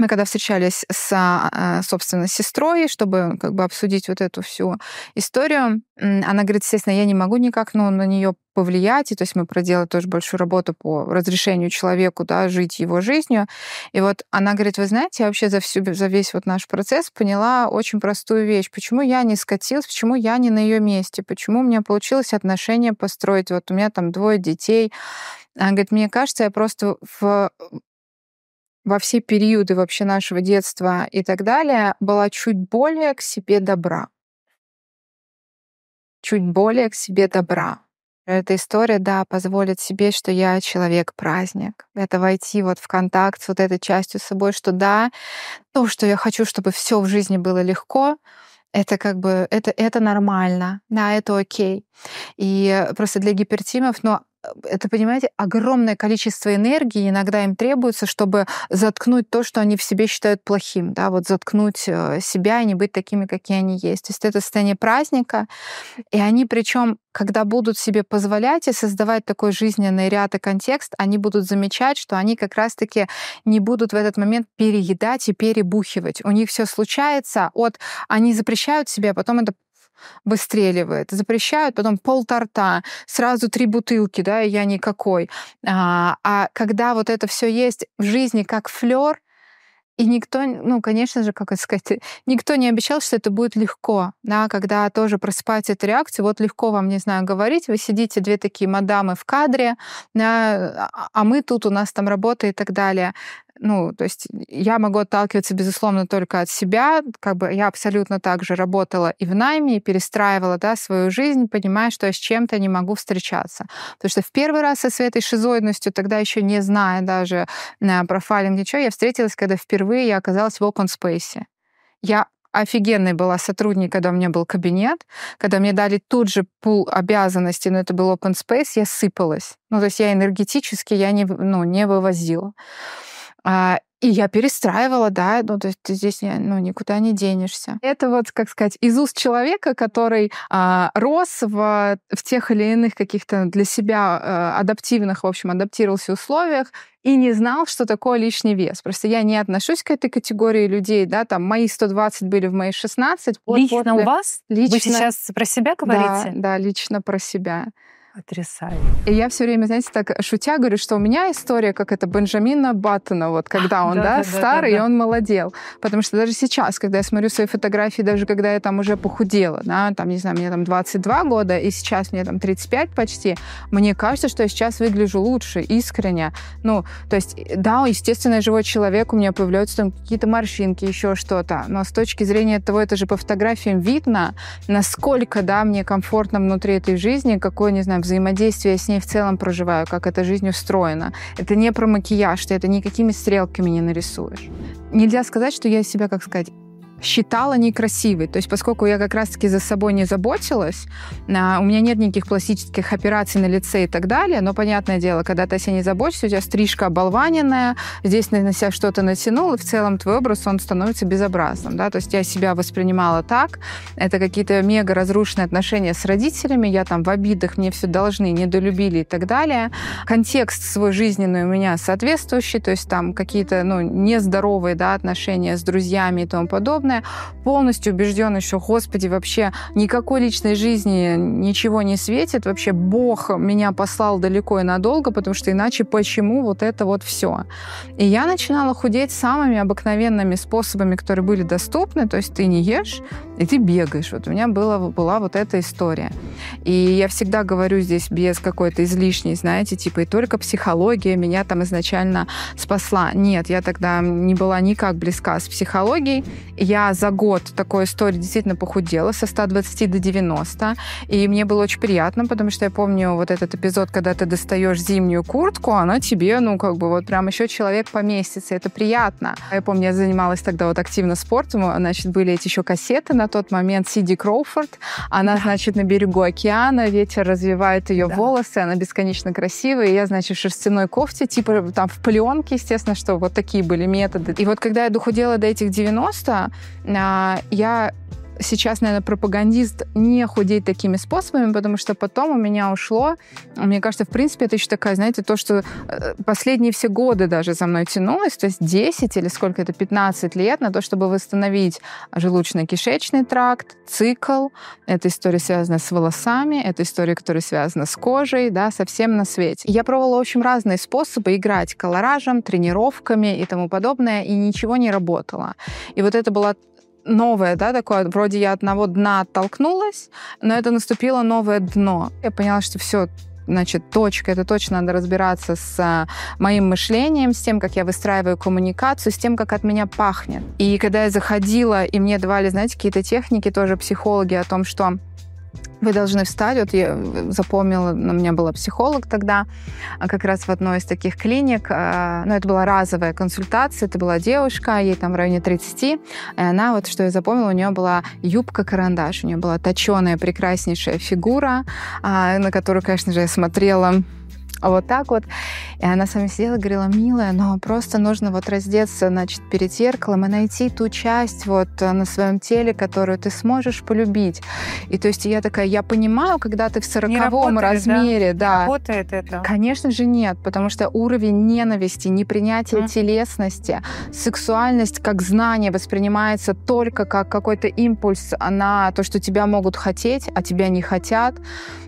Мы когда встречались с, собственно, сестрой, чтобы как бы обсудить вот эту всю историю, она говорит, естественно, я не могу никак на нее повлиять, и то есть мы проделали тоже большую работу по разрешению человеку, да, жить его жизнью. И вот она говорит, вы знаете, я вообще за весь вот наш процесс поняла очень простую вещь. Почему я не скатилась, почему я не на ее месте, почему у меня получилось отношения построить. Вот у меня там 2 детей. Она говорит, мне кажется, я просто во все периоды вообще нашего детства и так далее, была чуть более к себе добра. Чуть более к себе добра. Эта история, да, позволит себе, что я человек-праздник. Это войти вот в контакт с вот этой частью с собой, что да, то, что я хочу, чтобы все в жизни было легко, это как бы, это нормально, да, это окей. И просто для гипертимов, но это, понимаете, огромное количество энергии иногда им требуется, чтобы заткнуть то, что они в себе считают плохим, да, вот заткнуть себя и не быть такими, какие они есть. То есть это состояние праздника, и они причем, когда будут себе позволять и создавать такой жизненный ряд и контекст, они будут замечать, что они как раз-таки не будут в этот момент переедать и перебухивать. У них все случается, они запрещают себе, а потом это выстреливает, запрещают, потом полторта, сразу 3 бутылки, да, и я никакой. А когда вот это все есть в жизни как флер, и никто, конечно же, как это сказать, никто не обещал, что это будет легко, да, когда тоже просыпается эта реакция, вот легко вам, не знаю, говорить, вы сидите 2 такие мадамы в кадре, да, а мы тут, у нас там работа и так далее. То есть я могу отталкиваться, безусловно, только от себя. Как бы я абсолютно так же работала и в найме, и перестраивала, да, свою жизнь, понимая, что я с чем-то не могу встречаться. Потому что в первый раз со своей этой шизоидностью, тогда еще не зная даже профайлинг, ничего, я встретилась, когда впервые я оказалась в open space. Я офигенной была сотрудник, когда у меня был кабинет, когда мне дали тут же пул обязанностей, но это был open space, я сыпалась. То есть я энергетически, я не вывозила. И я перестраивала, да, то есть здесь никуда не денешься. Это вот, как сказать, из уст человека, который рос в тех или иных каких-то для себя адаптивных, в общем, адаптировался условиях и не знал, что такое лишний вес. Просто я не отношусь к этой категории людей, да, там мои 120 были в мои 16. Лично у вас? Лично. Вы сейчас про себя говорите? Да, лично про себя. Потрясающе. И я все время, знаете, так шутя говорю, что у меня история, как это Бенджамина Баттона, вот когда он, старый, и он молодел. Потому что даже сейчас, когда я смотрю свои фотографии, даже когда я там уже похудела, там, не знаю, мне там 22 года, и сейчас мне там 35 почти, мне кажется, что я сейчас выгляжу лучше, искренне. То есть, да, естественно, я живой человек, у меня появляются там какие-то морщинки, еще что-то, но с точки зрения того, это же по фотографиям видно, насколько, да, мне комфортно внутри этой жизни, какое, не знаю, взаимодействие я с ней в целом проживаю, как эта жизнь устроена. Это не про макияж, ты это никакими стрелками не нарисуешь. Нельзя сказать, что я себя, как сказать, считала некрасивой. То есть поскольку я как раз-таки за собой не заботилась, у меня нет никаких пластических операций на лице и так далее, но, понятное дело, когда ты о себе не заботишься, у тебя стрижка оболваненная, здесь на себя что-то натянул, и в целом твой образ, он становится безобразным. Да? То есть я себя воспринимала так, это какие-то мега разрушенные отношения с родителями, я там в обидах, мне все должны, недолюбили и так далее. Контекст свой жизненный у меня соответствующий, то есть там какие-то нездоровые, да, отношения с друзьями и тому подобное. Полностью убеждена, что, Господи, вообще никакой личной жизни ничего не светит, вообще Бог меня послал далеко и надолго, потому что иначе почему вот это вот все? И я начинала худеть самыми обыкновенными способами, которые были доступны, то есть ты не ешь, и ты бегаешь. Вот у меня была вот эта история. И я всегда говорю здесь без какой-то излишней, знаете, типа, и только психология меня там изначально спасла. Нет, я тогда не была никак близка с психологией. Я за год такой истории действительно похудела со 120 до 90. И мне было очень приятно, потому что я помню вот этот эпизод, когда ты достаешь зимнюю куртку, она тебе, вот прям еще человек поместится. Это приятно. Я помню, я занималась тогда вот активно спортом. Значит, были эти еще кассеты на тот момент. Синди Кроуфорд. Она, значит, на берегу океана, ветер развивает ее волосы, она бесконечно красивая. И я, значит, в шерстяной кофте, типа там в пленке, естественно, что вот такие были методы. И вот когда я дохудела до этих 90, я сейчас, наверное, пропагандист не худеть такими способами, потому что потом у меня ушло, мне кажется, в принципе, это еще такая, знаете, то, что последние все годы даже за мной тянулось, то есть 10 или сколько это, 15 лет на то, чтобы восстановить желудочно-кишечный тракт, цикл. Эта история связана с волосами, это история, которая связана с кожей, да, совсем на свете. Я пробовала очень разные способы играть колоражем, тренировками и тому подобное, и ничего не работало. И вот это была новое, да, такое, вроде я одного дна оттолкнулась, но это наступило новое дно. Я поняла, что все, значит, точка, это точно надо разбираться с моим мышлением, с тем, как я выстраиваю коммуникацию, с тем, как от меня пахнет. И когда я заходила, и мне давали, знаете, какие-то техники, тоже психологи, о том, что вы должны встать. Вот я запомнила, у меня была психолог тогда, как раз в одной из таких клиник. Ну, это была разовая консультация, это была девушка, ей там в районе 30. И она, вот что я запомнила, у нее была юбка-карандаш, у нее была точеная, прекраснейшая фигура, на которую, конечно же, я смотрела вот так вот. И она со мной сидела и говорила: милая, но просто нужно вот раздеться, значит, перед зеркалом и найти ту часть вот на своем теле, которую ты сможешь полюбить. И то есть я такая, я понимаю, когда ты в 40-м размере. Да? Да. Работает это? Конечно же нет, потому что уровень ненависти, непринятия телесности, сексуальность как знание воспринимается только как какой-то импульс на то, что тебя могут хотеть, а тебя не хотят.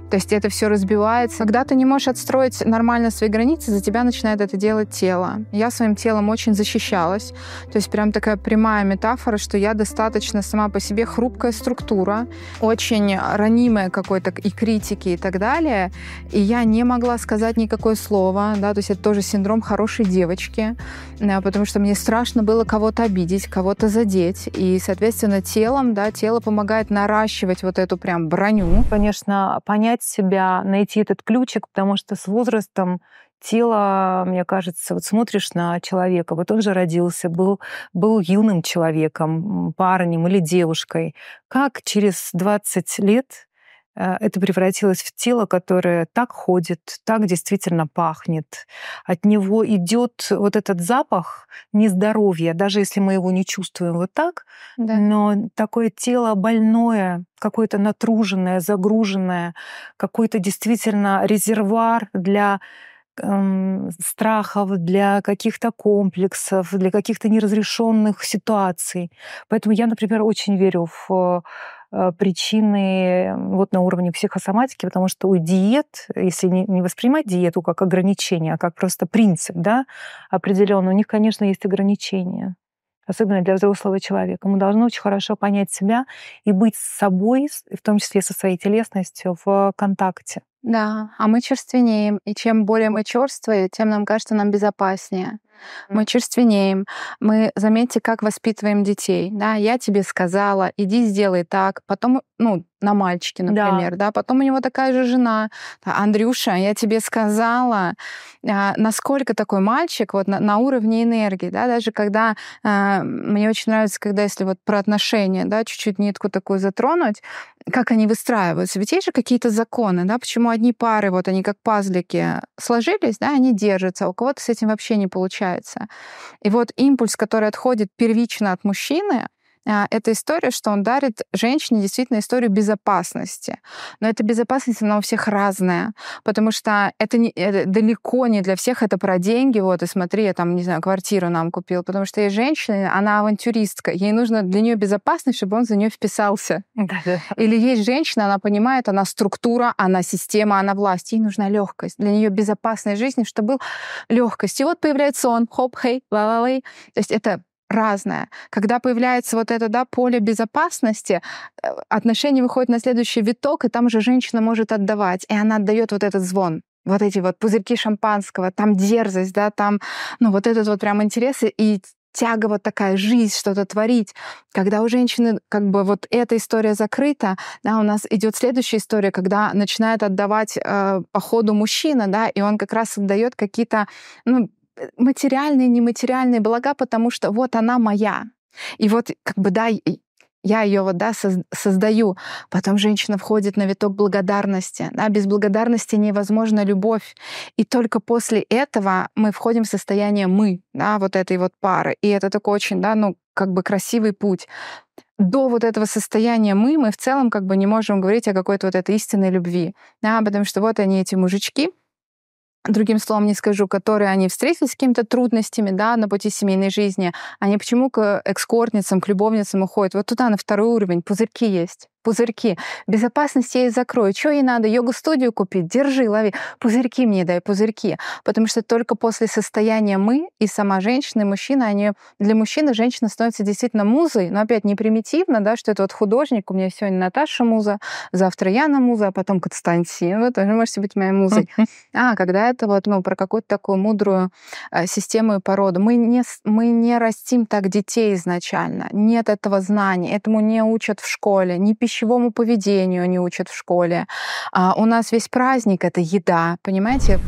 То есть это все разбивается. Когда ты не можешь отстроить нормально свои границы, за тебя начинает это делать тело. Я своим телом очень защищалась. То есть прям такая прямая метафора, что я достаточно сама по себе хрупкая структура, очень ранимая какой-то и критики, и так далее. И я не могла сказать никакое слово. Да? То есть это тоже синдром хорошей девочки, потому что мне страшно было кого-то обидеть, кого-то задеть. И, соответственно, телом, да, тело помогает наращивать вот эту прям броню. Конечно, понять себя, найти этот ключик, потому что с возрастом тело, мне кажется, вот смотришь на человека, вот он же родился, был юным человеком, парнем или девушкой. Как через 20 лет это превратилось в тело, которое так ходит, так действительно пахнет. От него идет вот этот запах нездоровья, даже если мы его не чувствуем вот так, да. Но такое тело больное, какое-то натруженное, загруженное, какой-то действительно резервуар для страхов, для каких-то комплексов, для каких-то неразрешенных ситуаций. Поэтому я, например, очень верю в причины вот на уровне психосоматики, потому что у диет, если не воспринимать диету как ограничение, а как просто принцип, да, определенный, у них, конечно, есть ограничения, особенно для взрослого человека. Мы должны очень хорошо понять себя и быть с собой, в том числе со своей телесностью, в контакте. Да, а мы черственеем, и чем более мы черствые, тем нам кажется, нам безопаснее. Мы черственеем, мы, заметьте, как воспитываем детей. Да, я тебе сказала, иди сделай так, потом, ну, на мальчике, например, да, потом у него такая же жена. Андрюша, я тебе сказала, насколько такой мальчик вот на уровне энергии, да, даже когда, мне очень нравится, когда, если вот про отношения, да, чуть-чуть нитку такую затронуть, как они выстраиваются. Ведь есть же какие-то законы, да, почему одни пары, вот они как пазлики сложились, да, они держатся, а у кого-то с этим вообще не получается. И вот импульс, который отходит первично от мужчины, это история, что он дарит женщине действительно историю безопасности. Но эта безопасность, она у всех разная, потому что это далеко не для всех это про деньги. Вот, и смотри, я там, не знаю, квартиру нам купил, потому что есть женщина, она авантюристка, ей нужно для нее безопасность, чтобы он за нее вписался. Или есть женщина, она понимает, она структура, она система, она власть, ей нужна легкость. Для нее безопасной жизни, чтобы была легкость. И вот появляется он, хоп-хей, ла-ла-лей. То есть это разное. Когда появляется вот это, да, поле безопасности, отношения выходят на следующий виток, и там же женщина может отдавать, и она отдает вот этот звон, вот эти вот пузырьки шампанского, там дерзость, да, там, ну, вот этот вот прям интерес и тяга вот такая, жизнь, что-то творить. Когда у женщины как бы вот эта история закрыта, да, у нас идет следующая история, когда начинает отдавать по ходу мужчина, да, и он как раз отдает какие-то, ну, материальные, нематериальные блага, потому что вот она моя. И вот как бы, да, я ее вот, да, создаю. Потом женщина входит на виток благодарности. Да? Без благодарности невозможна любовь. И только после этого мы входим в состояние «мы», да, вот этой вот пары. И это такой очень, да, ну, как бы красивый путь. до вот этого состояния мы в целом как бы не можем говорить о какой-то вот этой истинной любви. Да, потому что вот они, эти мужички, другим словом не скажу, которые они встретились с какими-то трудностями, да, на пути семейной жизни, они почему к экскортницам, к любовницам уходят? Вот туда, на второй уровень, пузырьки есть. Пузырьки. Безопасность я ей закрою. Чё ей надо? Йога-студию купить? Держи, лови. Пузырьки мне дай, пузырьки. Потому что только после состояния мы и сама женщина, и мужчина, они... Для мужчины женщина становится действительно музой, но опять не примитивно, да, что это вот художник, у меня сегодня Наташа муза, завтра Яна муза, а потом Константин, вы тоже можете быть моей музой. А когда это вот мы про какую-то такую мудрую систему и породу. Мы не растим так детей изначально. Нет этого знания. Этому не учат в школе, не пишут. Пищевому поведению не учат в школе. У нас весь праздник — это еда, понимаете?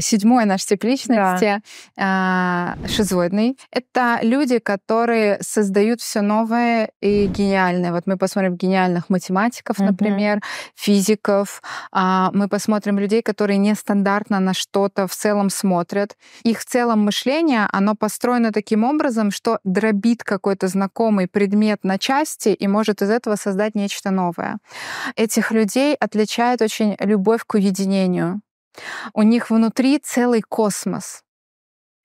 Седьмой наш тип личности, да. Шизоидный. Это люди, которые создают все новое и гениальное. Вот мы посмотрим гениальных математиков, например, физиков. Мы посмотрим людей, которые нестандартно на что-то в целом смотрят. Их в целом мышление, оно построено таким образом, что дробит какой-то знакомый предмет на части и может из этого создать нечто новое. Этих людей отличает очень любовь к уединению. У них внутри целый космос.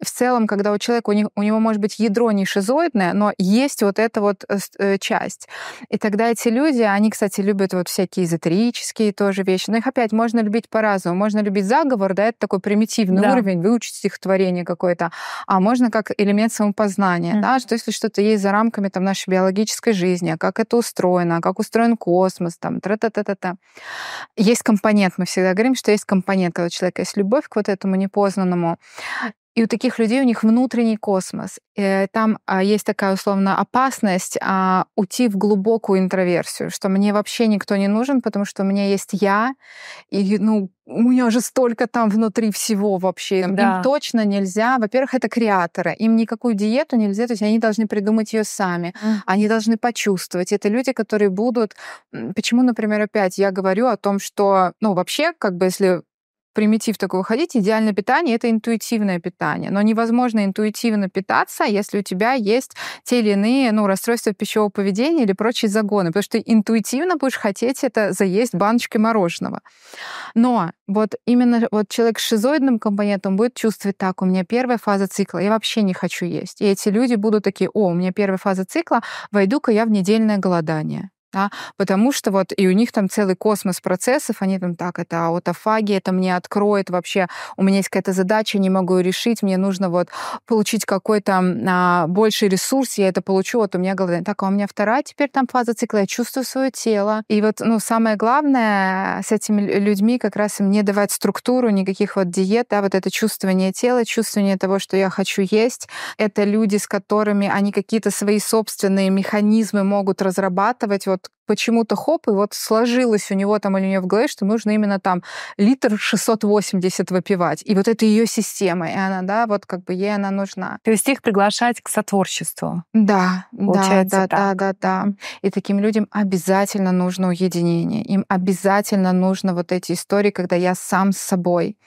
В целом, когда у человека, у него может быть ядро не шизоидное, но есть вот эта вот часть. И тогда эти люди, они, кстати, любят вот всякие эзотерические тоже вещи. Но их опять можно любить по-разному. Можно любить заговор, да, это такой примитивный уровень, выучить стихотворение какое-то. А можно как элемент самопознания, да, что если что-то есть за рамками там нашей биологической жизни, как это устроено, как устроен космос, там, тра-та-та-та-та. Есть компонент, мы всегда говорим, что есть компонент, когда у человека есть любовь к вот этому непознанному. И у таких людей у них внутренний космос. И там есть такая, условно, опасность уйти в глубокую интроверсию, что мне вообще никто не нужен, потому что у меня есть я, и, ну, у меня же столько там внутри всего вообще. Да. Им точно нельзя. Во-первых, это креаторы. Им никакую диету нельзя. То есть они должны придумать ее сами. Они должны почувствовать. Это люди, которые будут... Почему, например, опять я говорю о том, что, ну, вообще, как бы, если... примитив такой выходить, идеальное питание — это интуитивное питание. Но невозможно интуитивно питаться, если у тебя есть те или иные, ну, расстройства пищевого поведения или прочие загоны, потому что ты интуитивно будешь хотеть это заесть баночкой мороженого. Но вот именно вот человек с шизоидным компонентом будет чувствовать так: у меня первая фаза цикла, я вообще не хочу есть. И эти люди будут такие: о, у меня первая фаза цикла, войду-ка я в недельное голодание. Да, потому что вот и у них там целый космос процессов, они там так, это аутофагия, это мне откроет вообще, у меня есть какая-то задача, не могу ее решить, мне нужно вот получить какой-то больший ресурс, я это получу, вот у меня голодание. Так, а у меня вторая теперь там фаза цикла, я чувствую свое тело. И вот, ну, самое главное с этими людьми как раз им не давать структуру, никаких вот диет, да, вот это чувствование тела, чувствование того, что я хочу есть. Это люди, с которыми они какие-то свои собственные механизмы могут разрабатывать, вот почему-то хоп, и вот сложилось у него там или у нее в голове, что нужно именно там 680 литров выпивать. И вот это ее система, и она, да, вот как бы ей она нужна. То есть их приглашать к сотворчеству. Да, получается, да. И таким людям обязательно нужно уединение. Им обязательно нужно вот эти истории, когда я сам с собой.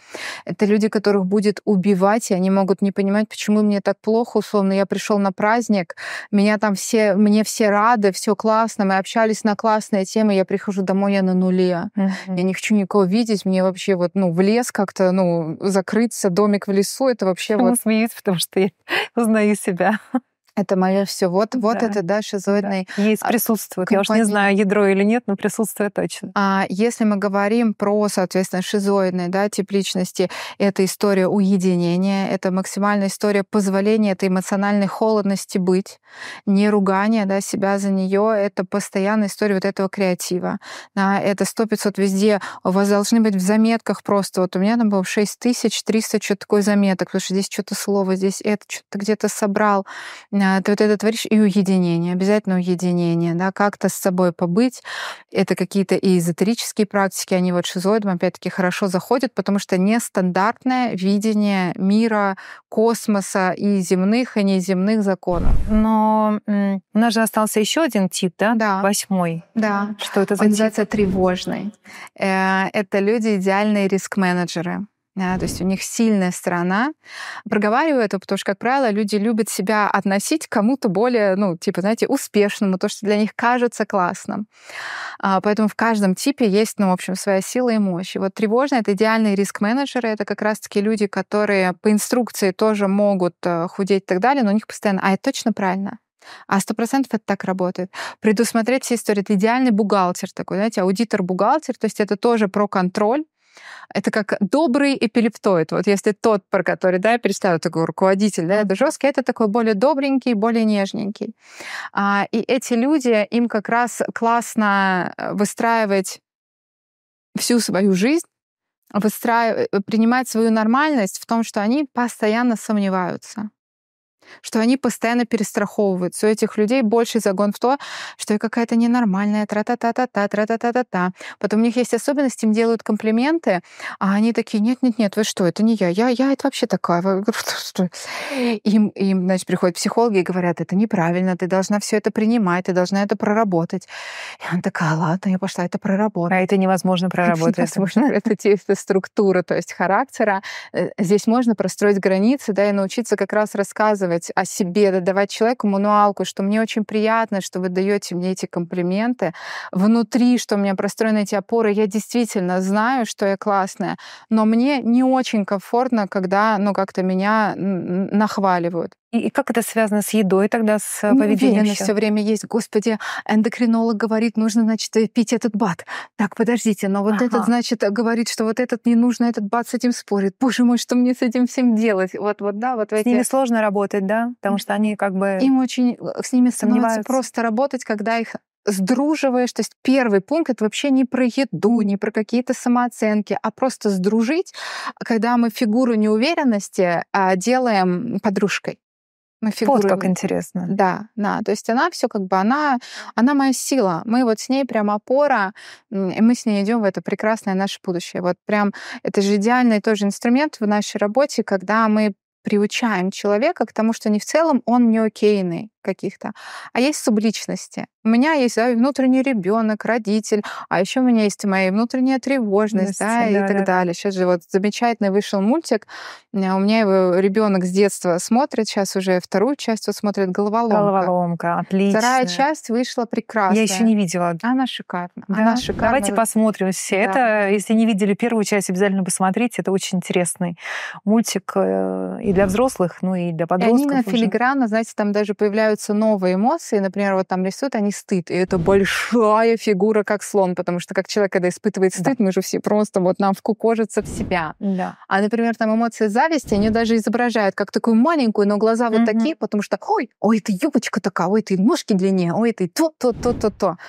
Это люди, которых будет убивать, и они могут не понимать, почему мне так плохо, условно, я пришел на праздник, меня там все, мне все рады, все классно, мы общались на классные темы, я прихожу домой, я на нуле. Я не хочу никого видеть, мне вообще вот, ну, в лес как-то, ну, закрыться, домик в лесу, это вообще вот... Смеюсь, потому что я узнаю себя. Это мое все. Вот это, да, шизоидный. Да. Есть, присутствует. Я уж не знаю, ядро или нет, но присутствует точно. А если мы говорим про, соответственно, шизоидный, да, тип личности, это история уединения, это максимальная история позволения этой эмоциональной холодности быть, не ругание, да, себя за нее, это постоянная история вот этого креатива. Да, это 100-500 везде. У вас должны быть в заметках просто. Вот у меня там было 6300 что-то такое заметок, потому что здесь что-то слово, здесь это, что-то где-то собрал. Ты вот это творишь, и уединение, обязательно уединение, да, как-то с собой побыть. Это какие-то и эзотерические практики, они вот шизоидам опять-таки хорошо заходят, потому что нестандартное видение мира, космоса и земных, и неземных законов. Но у нас же остался еще один тип, да? Да. 8-й. Да. Что это за тип? Он называется тревожный. Это люди идеальные риск-менеджеры. Да, то есть у них сильная сторона. Проговариваю это, потому что, как правило, люди любят себя относить к кому-то более, ну, типа, знаете, успешному, то, что для них кажется классным. Поэтому в каждом типе есть, ну, в общем, своя сила и мощь. И вот тревожные — это идеальные риск-менеджеры, это как раз-таки люди, которые по инструкции тоже могут худеть и так далее, но у них постоянно, а это точно правильно. А 100% это так работает. Предусмотреть все истории. Это идеальный бухгалтер такой, знаете, аудитор-бухгалтер, то есть это тоже про контроль. Это как добрый эпилептоид. Вот если тот, про который, да, я представила, такой руководитель, да, это жёсткий, это такой более добренький, более нежненький. И эти люди, им как раз классно выстраивать всю свою жизнь, принимать свою нормальность в том, что они постоянно сомневаются, что они постоянно перестраховываются. У этих людей больше загон в то, что я какая-то ненормальная, тра-та-та-та-та-та-та-та-та-та. Потом у них есть особенности, им делают комплименты, а они такие: нет-нет-нет, вы что, это не я это вообще такая. Им, значит, приходят психологи и говорят: это неправильно, ты должна все это принимать, ты должна это проработать. И она такая: ладно, я пошла это проработать. А это невозможно проработать. Это структура, то есть характера. Здесь можно простроить границы, да, и научиться как раз рассказывать о себе, давать человеку мануалку, что мне очень приятно, что вы даете мне эти комплименты. Внутри, что у меня простроены эти опоры, я действительно знаю, что я классная, но мне не очень комфортно, когда, ну, как-то меня нахваливают. И как это связано с едой тогда, с поведением? Уверена, все время есть. Господи, эндокринолог говорит, нужно, значит, пить этот БАТ. Так, подождите, но вот этот, значит, говорит, что вот этот не нужно, этот БАТ с этим спорит. Боже мой, что мне с этим всем делать? Вот, да, вот эти... С ними сложно работать, да? Потому что они как бы... Им очень... С ними становится просто работать, когда их... сдруживаешь, то есть первый пункт — это вообще не про еду, не про какие-то самооценки, а просто сдружить, когда мы фигуру неуверенности делаем подружкой. Вот как интересно. Да. То есть она все как бы, она моя сила. Мы вот с ней прям опора, и мы с ней идем в это прекрасное наше будущее. Вот прям это же идеальный тоже инструмент в нашей работе, когда мы приучаем человека к тому, что не в целом он не окейный каких-то, а есть субличности. У меня есть, да, внутренний ребенок, родитель, а еще у меня есть моя внутренняя тревожность, и так далее. Сейчас же вот замечательный вышел мультик, у меня его ребенок с детства смотрит, сейчас уже вторую часть вот смотрит, «Головоломка». «Головоломка», отлично. Вторая часть вышла прекрасная. Я еще не видела. Она шикарна. Да? Она шикарна. Давайте посмотрим все. Да. Это, если не видели первую часть, обязательно посмотрите. Это очень интересный мультик и для взрослых, ну и для подростков. И они на филигранно, знаете, там даже появляются новые эмоции, например, вот там рисуют они стыд, и это большая фигура, как слон, потому что как человек, когда испытывает стыд, мы же все просто вот нам вкукожится в себя. Да. А, например, там эмоции зависти, они даже изображают как такую маленькую, но глаза вот такие, потому что ой, ты юбочка такая, ой, ты ножки длиннее, ой, ты то.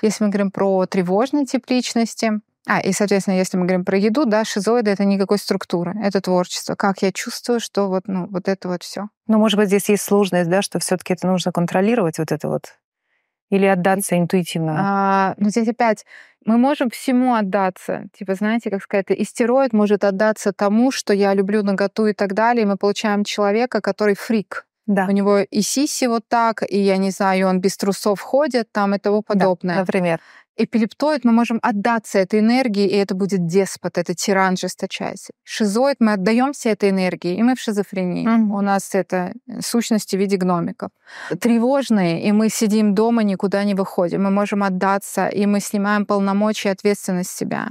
Если мы говорим про тревожный тип личности, и, соответственно, если мы говорим про еду, да, шизоиды — это никакой структуры, это творчество. Как я чувствую, что вот, ну, вот это вот все. Ну, может быть, здесь есть сложность, да, что все-таки это нужно контролировать, вот это вот, или отдаться интуитивно. Ну, здесь опять мы можем всему отдаться. Типа, знаете, как сказать, истероид может отдаться тому, что я люблю наготу и так далее, и мы получаем человека, который фрик. Да. У него и сиси вот так, и, я не знаю, он без трусов ходит, там и того подобное. Да, например. Эпилептоид, мы можем отдаться этой энергии, и это будет деспот, это тиран жесточайся. Шизоид, мы отдаемся этой энергии, и мы в шизофрении. У нас это сущности в виде гномиков. Тревожные, и мы сидим дома, никуда не выходим. Мы можем отдаться, и мы снимаем полномочия и ответственность с себя.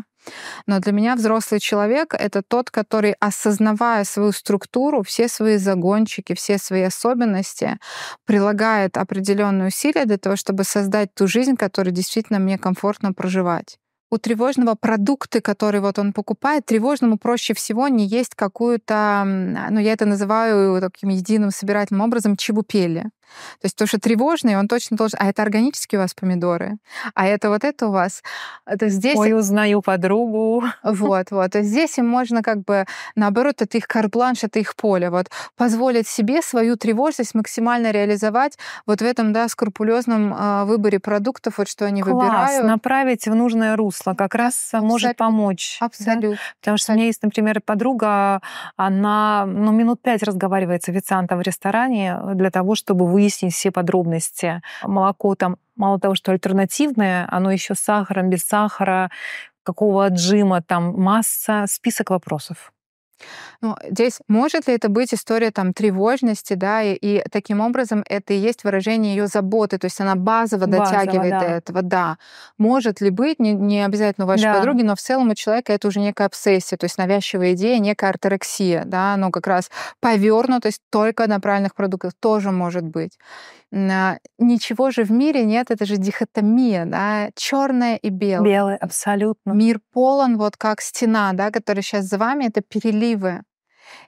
Но для меня взрослый человек — это тот, который, осознавая свою структуру, все свои загончики, все свои особенности, прилагает определенные усилия для того, чтобы создать ту жизнь, которую действительно мне комфортно проживать. У тревожного продукты, которые вот он покупает, тревожному проще всего не есть какую-то, ну, я это называю таким единым собирательным образом, чебупели. То есть то, что тревожный, он точно должен... А это органические у вас помидоры? А это вот это у вас? То есть здесь... Ой, узнаю подругу. Вот. То есть здесь им можно как бы, наоборот, это их карт-бланш, это их поле. Вот позволить себе свою тревожность максимально реализовать вот в этом, да, скрупулезном выборе продуктов, вот что они выбирают. Класс, направить в нужное русло. Как раз может помочь. Абсолютно. Да? Потому что у меня есть, например, подруга, она минут 5 разговаривает с официантом в ресторане для того, чтобы выяснить все подробности. Молоко там мало того, что альтернативное, оно еще с сахаром, без сахара, какого отжима, там масса, список вопросов. Ну, здесь может ли это быть история там, тревожности, да, и таким образом это и есть выражение ее заботы, то есть она базово дотягивает до этого, да. Может ли быть, не обязательно у вашей подруги, но в целом у человека это уже некая обсессия, то есть навязчивая идея, некая орторексия, да, но как раз повёрнутость только на правильных продуктах тоже может быть. Ничего же в мире нет, это же дихотомия, да, черное и белое. Белое, абсолютно. Мир полон, вот как стена, да, которая сейчас за вами, это переливы.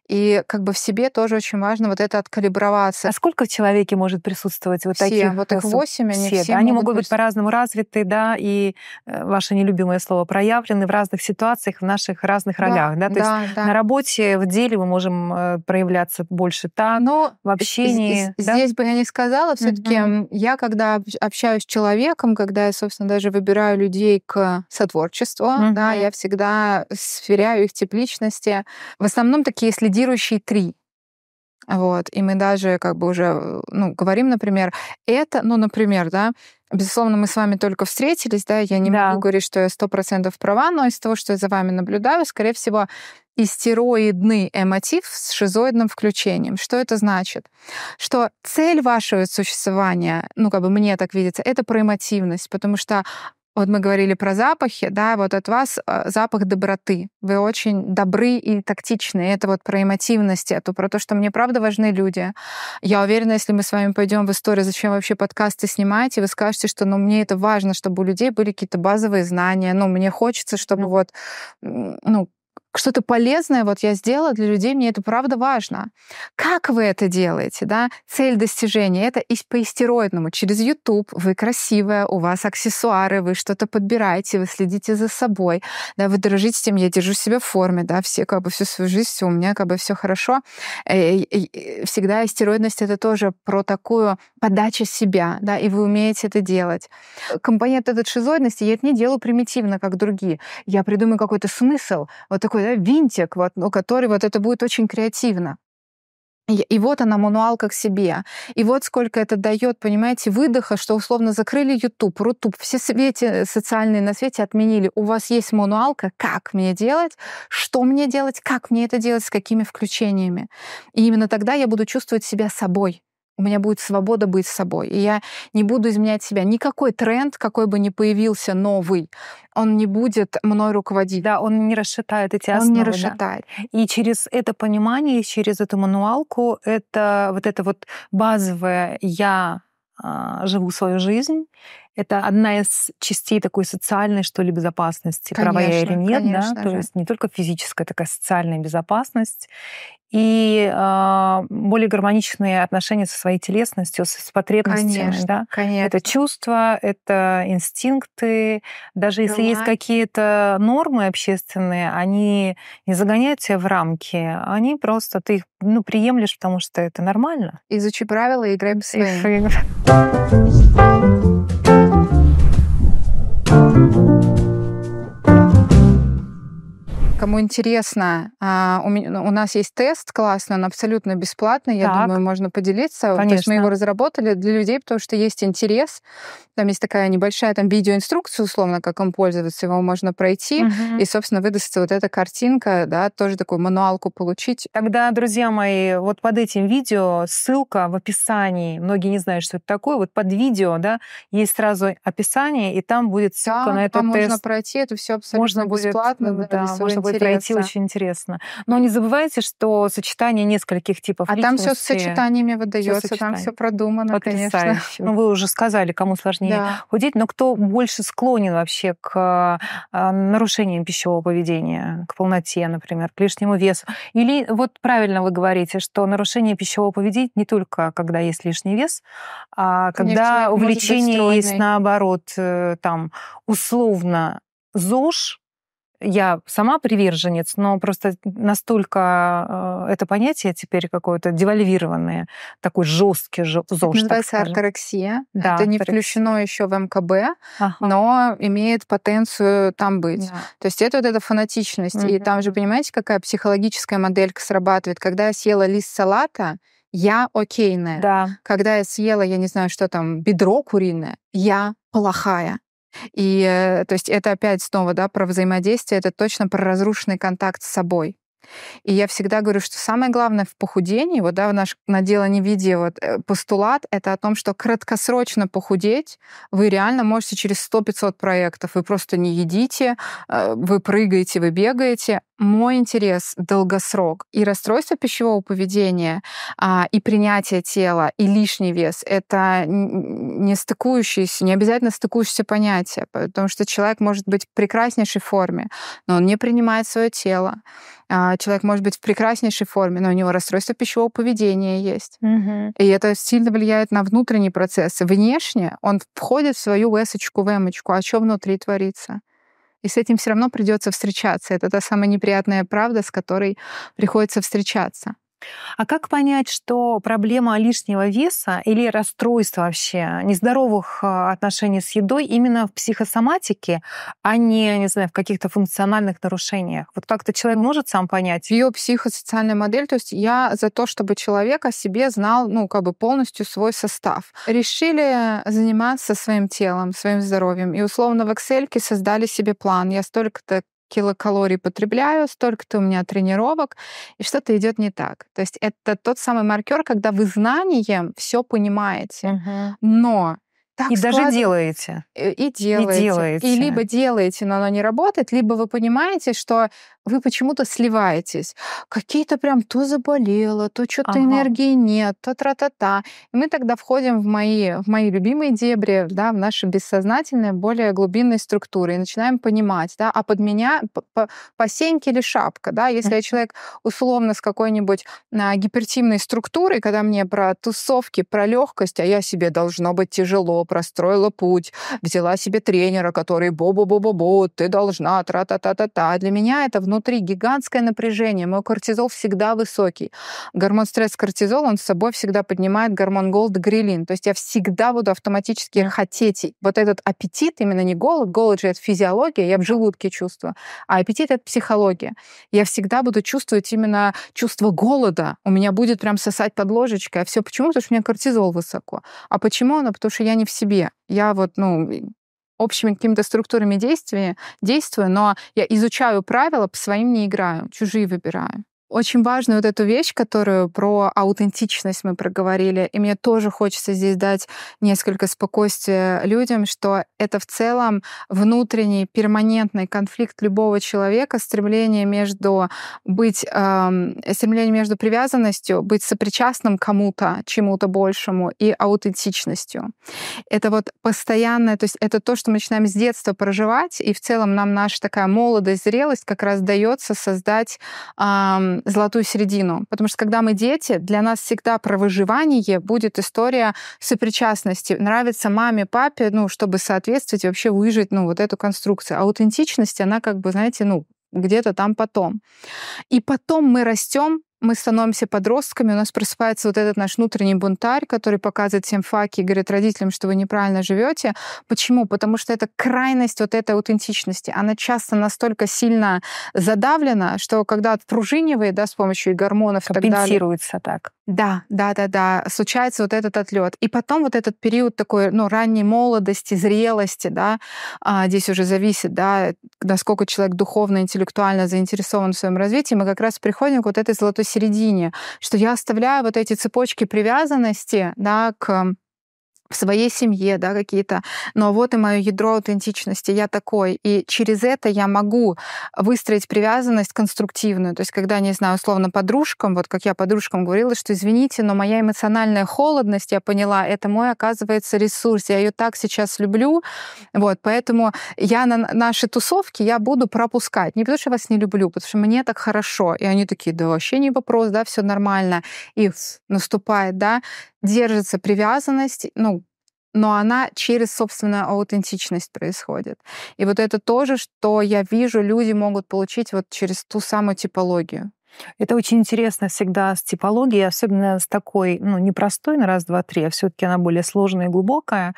И как бы в себе тоже очень важно вот это откалиброваться. А сколько в человеке может присутствовать вот таких? Вот их 8, все. Они могут быть по-разному развиты, да, и ваше нелюбимое слово проявлены в разных ситуациях, в наших разных ролях, да? То есть на работе, в деле мы можем проявляться больше так, но в общении. Здесь бы я не сказала, все-таки я, когда общаюсь с человеком, когда я, собственно, даже выбираю людей к сотворчеству, да, я всегда сверяю их тип личности. В основном такие лидирующие 3. Вот. И мы даже как бы уже говорим, например, это, например, безусловно, мы с вами только встретились, да, я не могу говорить, что я 100% права, но из того, что я за вами наблюдаю, скорее всего, истероидный эмотив с шизоидным включением. Что это значит? Что цель вашего существования, мне так видится, это проэмотивность, потому что вот мы говорили про запахи, да, вот от вас запах доброты. Вы очень добры и тактичны. Это вот про эмотивность, это про то, что мне правда важны люди. Я уверена, если мы с вами пойдем в историю, зачем вообще подкасты снимаете, вы скажете, что мне это важно, чтобы у людей были какие-то базовые знания. Мне хочется, чтобы что-то полезное я сделала для людей, мне это правда важно. Как вы это делаете, да? Цель достижения — это по истероидному. Через YouTube вы красивая, у вас аксессуары, вы что-то подбираете, вы следите за собой, да, вы дорожите тем, я держу себя в форме, да, все всю свою жизнь, у меня все хорошо. Всегда истероидность — это тоже про такую подачу себя, да, и вы умеете это делать. Компонент этот шизоидности, я это не делаю примитивно, как другие. Я придумаю какой-то смысл, вот такой винтик, который это будет очень креативно. И вот она мануалка к себе. И вот сколько это дает, понимаете, выдоха, что условно закрыли YouTube, Рутуб, все социальные на свете отменили. У вас есть мануалка, как мне делать, что мне делать, как мне это делать, с какими включениями. И именно тогда я буду чувствовать себя собой. У меня будет свобода быть собой. И я не буду изменять себя. Никакой тренд, какой бы ни появился новый, он не будет мной руководить. Да, он не расшатает эти основы. Он не расшатает. Да. И через это понимание, через эту мануалку, это базовое «я живу свою жизнь», это одна из частей такой социальной, что ли, безопасности, правая или нет, конечно, да? То есть не только физическая, такая социальная безопасность. И более гармоничные отношения со своей телесностью, с потребностями. Конечно, да? Конечно. Это чувства, это инстинкты. Даже если есть какие-то нормы общественные, они не загоняют тебя в рамки, они просто, ты их приемлешь, потому что это нормально. Изучи правила и играй своими. Кому интересно, у нас есть тест классный, он абсолютно бесплатный, я думаю, можно поделиться. Конечно. То есть мы его разработали для людей, потому что есть интерес. Там есть такая небольшая видеоинструкция, условно, как им пользоваться, его можно пройти. И, собственно, выдастся вот эта картинка, да, тоже такую мануалку получить. Тогда, друзья мои, вот под этим видео ссылка в описании. Многие не знают, что это такое. Вот под видео, да, есть сразу описание, и там будет ссылка на этот тест. Можно пройти, это все абсолютно бесплатно. Можно будет пройти, очень интересно. Но не забывайте, что сочетание нескольких типов личности. Там все с сочетаниями выдается, там все продумано, конечно. Ну, вы уже сказали, кому сложнее худеть, но кто больше склонен вообще к нарушениям пищевого поведения, к полноте, например, к лишнему весу. Или вот правильно вы говорите, что нарушение пищевого поведения не только когда есть лишний вес, а когда увлечение есть наоборот, там, условно, ЗОЖ. Я сама приверженец, но просто настолько это понятие теперь какое-то девальвированное, такой жесткий ЗОЖ. Это называется орторексия. Да, это не включено еще в МКБ, но имеет потенцию там быть. Да. То есть это эта фанатичность. И там же, понимаете, какая психологическая моделька срабатывает. Когда я съела лист салата, я окейная. Да. Когда я съела, я не знаю, что там, бедро куриное, я плохая. И то есть это опять снова, да, про взаимодействие, это точно про разрушенный контакт с собой. И я всегда говорю, что самое главное в похудении, вот да, на дело не видя вот, постулат, это о том, что краткосрочно похудеть вы реально можете через 100-500 проектов. Вы просто не едите, вы прыгаете, вы бегаете. Мой интерес — долгосрок. И расстройство пищевого поведения, и принятие тела, и лишний вес — это не стыкующиеся, не обязательно стыкующиеся понятия, потому что человек может быть в прекраснейшей форме, но он не принимает свое тело. Человек может быть в прекраснейшей форме, но у него расстройство пищевого поведения есть. Угу. И это сильно влияет на внутренние процессы. Внешне он входит в свою эсочку-вэмочку, а что внутри творится? И с этим все равно придется встречаться. Это та самая неприятная правда, с которой приходится встречаться. А как понять, что проблема лишнего веса или расстройство вообще нездоровых отношений с едой именно в психосоматике, а не знаю, в каких-то функциональных нарушениях? Вот как-то человек может сам понять? Ее психосоциальная модель, то есть я за то, чтобы человек о себе знал, ну, как бы полностью свой состав. Решили заниматься своим телом, своим здоровьем, и условно в Excel-ке создали себе план. Я столько-то килокалорий потребляю, столько-то у меня тренировок, и что-то идет не так. То есть это тот самый маркер, когда вы знанием все понимаете, угу. но так и даже делаете. И делаете. И либо делаете, но оно не работает, либо вы понимаете, что вы почему-то сливаетесь. Какие-то прям то заболело, то что-то энергии нет, то тра-та-та. И мы тогда входим в мои любимые дебри, да, в наши бессознательные, более глубинные структуры. И начинаем понимать, да, а под меня посеньки или шапка, да, если я человек условно с какой-нибудь гипертимной структурой, когда мне про тусовки, про легкость, а я себе должно быть тяжело, простроила путь, взяла себе тренера, который бо-бо-бо-бо-бо, ты должна, тра-та-та-та-та. Для меня это внутри гигантское напряжение. Мой кортизол всегда высокий. Гормон стресс-кортизол, он с собой всегда поднимает гормон голода грелин. То есть я всегда буду автоматически хотеть. Вот этот аппетит, именно не голод, голод же это физиология, я в желудке чувствую, а аппетит это психология. Я всегда буду чувствовать именно чувство голода. У меня будет прям сосать под ложечкой. А все почему? Потому что у меня кортизол высоко. А почему? Ну, потому что я не в себе. Я вот, ну, общими какими-то структурами действую, но я изучаю правила, по своим не играю, чужие выбираю. Очень важную вот эту вещь, которую про аутентичность мы проговорили, и мне тоже хочется здесь дать несколько спокойствия людям, что это в целом внутренний перманентный конфликт любого человека, стремление между привязанностью, быть сопричастным кому-то, чему-то большему, и аутентичностью. Это вот постоянное, то есть это то, что мы начинаем с детства проживать, и в целом нам наша такая молодость, зрелость как раз дается создать золотую середину. Потому что когда мы дети, для нас всегда про выживание будет история сопричастности. Нравится маме, папе, ну, чтобы соответствовать, вообще выжить, ну, вот эту конструкцию. Аутентичность, она как бы, знаете, ну, где-то там потом. И потом мы растем, мы становимся подростками, у нас просыпается вот этот наш внутренний бунтарь, который показывает всем факи и говорит родителям, что вы неправильно живете. Почему? Потому что это крайность вот этой аутентичности. Она часто настолько сильно задавлена, что когда отпружинивает, да, с помощью гормонов и так далее. Компенсируется так. Да. Случается вот этот отлет. И потом вот этот период такой, ну, ранней молодости, зрелости, да, здесь уже зависит, да, насколько человек духовно, интеллектуально заинтересован в своем развитии, мы как раз приходим к вот этой золотой середине, что я оставляю вот эти цепочки привязанности, да, в своей семье, да, какие-то. Но вот и мое ядро аутентичности. Я такой. И через это я могу выстроить привязанность конструктивную. То есть когда, не знаю, условно подружкам, вот как я подружкам говорила, что извините, но моя эмоциональная холодность, я поняла, это мой, оказывается, ресурс. Я ее так сейчас люблю. Вот, поэтому я на наши тусовки я буду пропускать. Не потому что я вас не люблю, потому что мне так хорошо. И они такие, да вообще не вопрос, да, все нормально. И наступает, да, держится привязанность, ну, но она через собственную аутентичность происходит. И вот это тоже, что я вижу, люди могут получить вот через ту самую типологию. Это очень интересно всегда с типологией, особенно с такой, непростой на раз, два, три, а все-таки она более сложная и глубокая,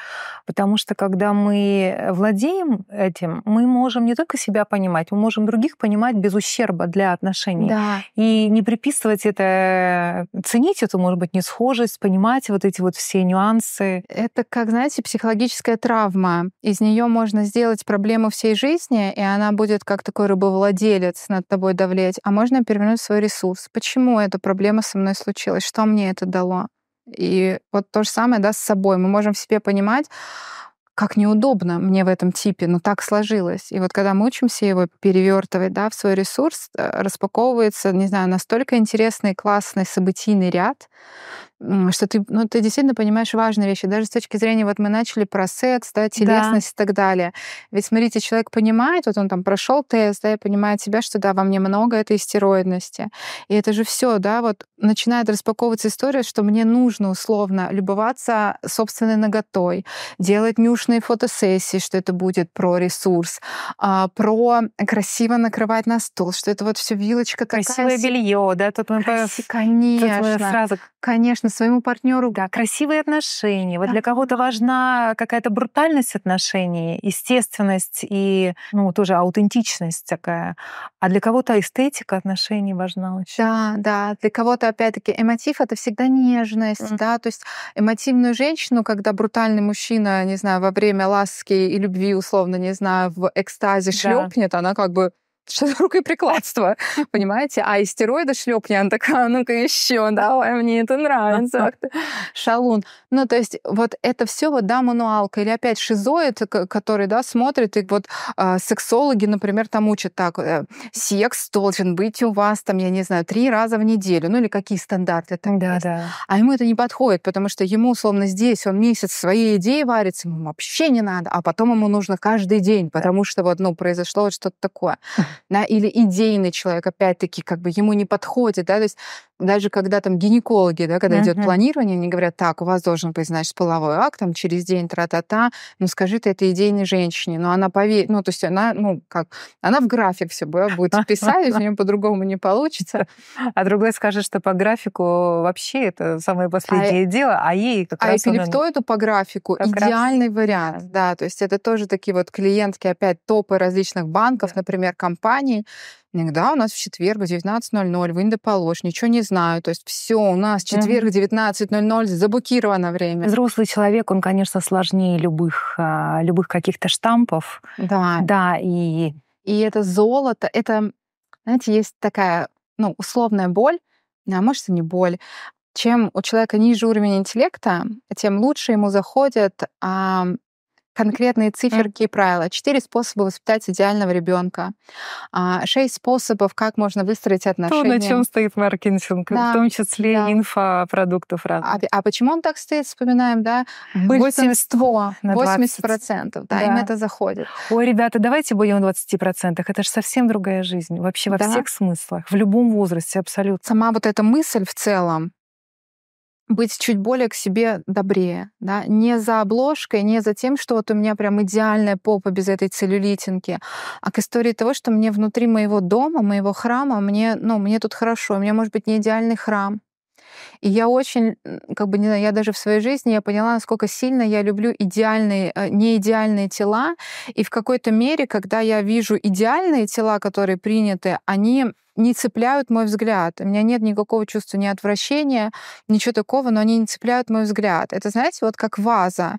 потому что когда мы владеем этим, мы можем не только себя понимать, мы можем других понимать без ущерба для отношений. Да. И не приписывать это, ценить эту, может быть, несхожесть, понимать вот эти вот все нюансы. Это, как, знаете, психологическая травма. Из нее можно сделать проблему всей жизни, и она будет как такой рабовладелец над тобой давлеть, а можно перевернуть свой ресурс. Почему эта проблема со мной случилась? Что мне это дало? И вот то же самое, да, с собой. Мы можем в себе понимать, как неудобно мне в этом типе, но так сложилось. И вот когда мы учимся его перевертывать, да, в свой ресурс, распаковывается, не знаю, настолько интересный, классный, событийный ряд, что ты, ты действительно понимаешь важные вещи. Даже с точки зрения, вот мы начали про секс, да, телесность, да, и так далее. Ведь, смотрите, человек понимает, вот он там прошел тест, да, и понимает себя, что да, во мне много этой истероидности. И это же все, да, вот начинает распаковываться история, что мне нужно условно любоваться собственной наготой, делать нюш фотосессии, что это будет про ресурс, про красиво накрывать на стол, что это вот все вилочка такая. Красивое белье, да, тут мы конечно, своему партнеру. Да, красивые отношения. Вот для кого-то важна какая-то брутальность отношений, естественность и, тоже аутентичность такая. А для кого-то эстетика отношений важна очень. Да. Для кого-то, опять-таки, эмотив — это всегда нежность, да, то есть эмотивную женщину, когда брутальный мужчина, не знаю, во время ласки и любви, условно, не знаю, в экстазе шлепнет, она как бы что-то рукоприкладство, понимаете? А истероида шлепнет, она такая, ну-ка еще, давай, мне это нравится. Шалун. То есть вот это все вот, да, мануалка. Или опять шизоид, который, да, смотрит, и вот сексологи, например, там учат так, секс должен быть у вас, там, я не знаю, 3 раза в неделю, или какие стандарты там есть. А ему это не подходит, потому что ему, условно, здесь он месяц своей идеи варится, ему вообще не надо, а потом ему нужно каждый день, потому что вот, произошло вот что-то такое. Да, или идейный человек, опять-таки, как бы ему не подходит, да, то есть даже когда там гинекологи, да, когда идет планирование, они говорят, так, у вас должен быть, значит, половой акт, там, через день, тра-та-та, скажи ты этой идейной женщине, она поверит, то есть она, она в график все будет вписать, у нее по-другому не получится. А другой скажет, что по графику вообще это самое последнее дело, а ей как раз... А эпилептоиду по графику идеальный вариант, да, то есть это тоже такие вот клиентки, опять, топы различных банков, например, компаний. Да, у нас в четверг в 19:00 в Индополож, ничего не знаю. То есть все у нас четверг 19:00 заблокировано время. Взрослый человек, он, конечно, сложнее любых каких-то штампов. Да, и это золото, это, знаете, есть такая, условная боль, а может и не боль. Чем у человека ниже уровень интеллекта, тем лучше ему заходят конкретные циферки и правила. 4 способа воспитать идеального ребенка, 6 способов, как можно выстроить отношения. То, на чем стоит маркетинг, в том числе инфопродуктов разных. А почему он так стоит, вспоминаем, да? Большинство, 80%, да, им это заходит. Ой, ребята, давайте будем на 20%. Это же совсем другая жизнь, вообще во всех смыслах, в любом возрасте абсолютно. Сама вот эта мысль в целом, быть чуть более к себе добрее, да, не за обложкой, не за тем, что вот у меня прям идеальная попа без этой целлюлитинки, а к истории того, что мне внутри моего дома, моего храма, мне тут хорошо, у меня может быть не идеальный храм. И я очень, я даже в своей жизни я поняла, насколько сильно я люблю неидеальные тела, и в какой-то мере, когда я вижу идеальные тела, которые приняты, они не цепляют мой взгляд. У меня нет никакого чувства ни отвращения, ничего такого, но они не цепляют мой взгляд. Это, знаете, вот как ваза.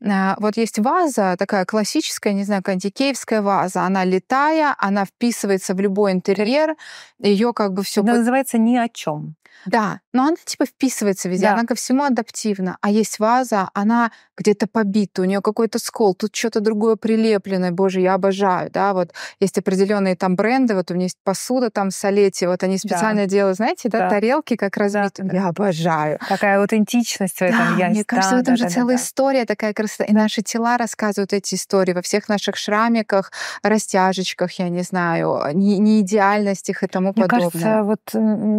Вот есть ваза, такая классическая, не знаю, кантикеевская ваза. Она летая, она вписывается в любой интерьер, ее все... Она называется «ни о чем». Да, но она вписывается везде, она ко всему адаптивна. А есть ваза, она где-то побита, у нее какой-то скол, тут что-то другое прилеплено. Боже, я обожаю, да, вот есть определенные там бренды, вот у меня есть посуда там Солете, вот они специально делают, знаете, тарелки как разбитые. Я обожаю. Такая аутентичность в этом есть. Мне кажется, в этом же целая история, такая красота. И наши тела рассказывают эти истории во всех наших шрамиках, растяжечках, я не знаю, неидеальностях и тому подобное. Мне кажется, вот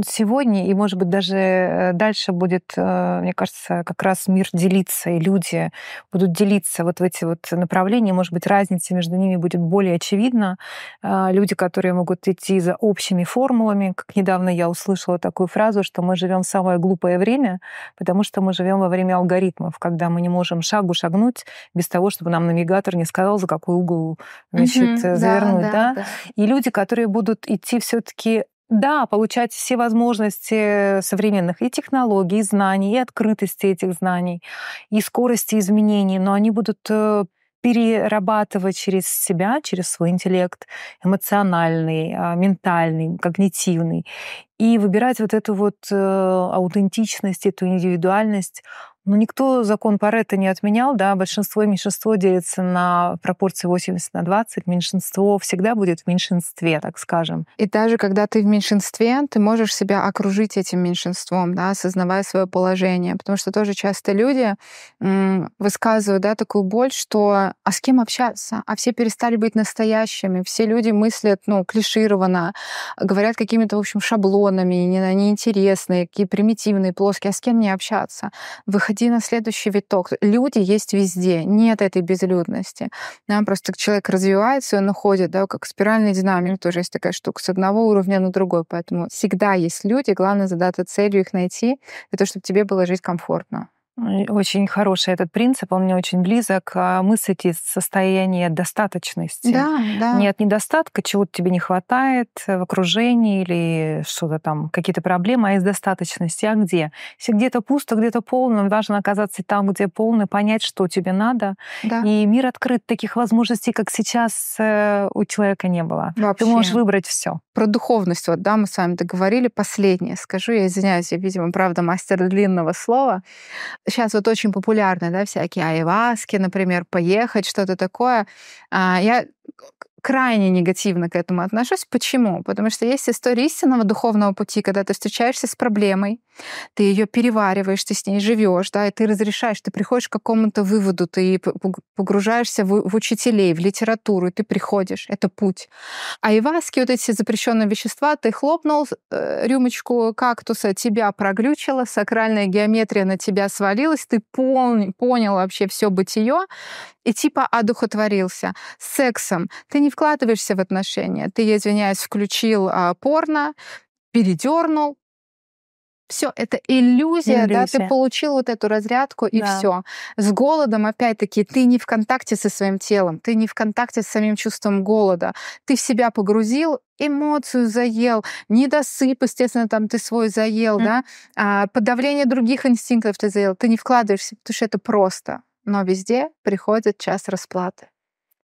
сегодня, и, может быть, даже дальше будет, мне кажется, как раз мир делиться, и люди которые будут делиться вот в эти вот направления, может быть, разница между ними будет более очевидна. Люди, которые могут идти за общими формулами, как недавно я услышала такую фразу, что мы живем в самое глупое время, потому что мы живем во время алгоритмов, когда мы не можем шагу шагнуть без того, чтобы нам навигатор не сказал, за какой угол, значит, завернуть. Да? И люди, которые будут идти все-таки получать все возможности современных и технологий, и знаний, и открытости этих знаний, и скорости изменений, но они будут перерабатывать через себя, через свой интеллект эмоциональный, ментальный, когнитивный, и выбирать вот эту вот аутентичность, эту индивидуальность. Но никто закон Паретто не отменял, да, большинство и меньшинство делятся на пропорции 80/20, меньшинство всегда будет в меньшинстве, так скажем. И даже когда ты в меньшинстве, ты можешь себя окружить этим меньшинством, да, осознавая свое положение, потому что тоже часто люди высказывают, да, такую боль, что а с кем общаться? А все перестали быть настоящими, все люди мыслят, ну, клишированно, говорят какими-то, в общем, шаблонами, неинтересные, какие примитивные, плоские, а с кем не общаться? Выходить на следующий виток. Люди есть везде, нет этой безлюдности. Да, просто человек развивается, он уходит, да, как спиральная динамика, тоже есть такая штука, с одного уровня на другой, поэтому всегда есть люди, главное задаться целью их найти, для того, чтобы тебе было жить комфортно. Очень хороший этот принцип, он мне очень близок. Мыслить из состояния достаточности. Да, да. Не от недостатка, чего-то тебе не хватает в окружении или что-то там, какие-то проблемы, а из достаточности. А где? Если где-то пусто, где-то полно, важно оказаться там, где полно, понять, что тебе надо. Да. И мир открыт. Таких возможностей, как сейчас, у человека не было. Вообще. Ты можешь выбрать все. Про духовность, вот, да, мы с вами договорили. Последнее скажу, я извиняюсь, я, видимо, правда, мастер длинного слова. Сейчас вот очень популярны, да, всякие айваски, например, поехать, что-то такое. Я крайне негативно к этому отношусь. Почему? Потому что есть история истинного духовного пути, когда ты встречаешься с проблемой, ты ее перевариваешь, ты с ней живешь, да, и ты разрешаешь, ты приходишь к какому-то выводу, ты погружаешься в учителей, в литературу, и ты приходишь. Это путь. Айваски, вот эти запрещенные вещества, ты хлопнул рюмочку кактуса, тебя проглючило, сакральная геометрия на тебя свалилась, ты понял вообще все бытие и типа одухотворился. С сексом ты не вкладываешься в отношения. Ты, я извиняюсь, включил порно, передернул. Все, это иллюзия, да, ты получил вот эту разрядку, и да. Все. С голодом, опять-таки, ты не в контакте со своим телом, ты не в контакте с самим чувством голода. Ты в себя погрузил, эмоцию заел, недосып, естественно, там ты свой заел, да, подавление других инстинктов ты заел. Ты не вкладываешься, потому что это просто. Но везде приходит час расплаты.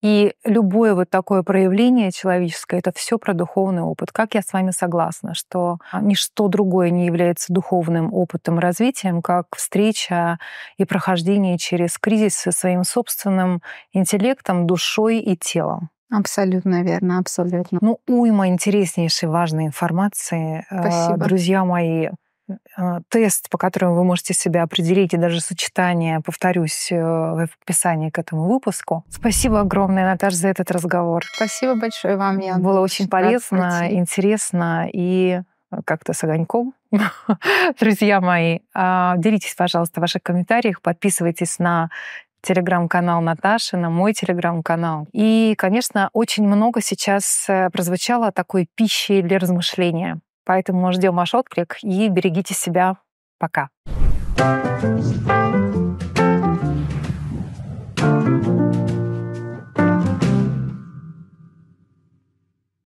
И любое вот такое проявление человеческое — это все про духовный опыт. Как я с вами согласна, что ничто другое не является духовным опытом, развитием, как встреча и прохождение через кризис со своим собственным интеллектом, душой и телом. Абсолютно верно, абсолютно. Ну, уйма интереснейшей, важной информации. Спасибо. Друзья мои, тест, по которому вы можете себя определить, и даже сочетание, повторюсь, в описании к этому выпуску. Спасибо огромное, Наташа, за этот разговор. Спасибо большое вам, Яна. Было очень полезно, интересно и как-то с огоньком. Друзья мои, делитесь, пожалуйста, в ваших комментариях, подписывайтесь на телеграм-канал Наташи, на мой телеграм-канал. И, конечно, очень много сейчас прозвучало такой пищи для размышления. Поэтому мы ждем ваш отклик и берегите себя. Пока.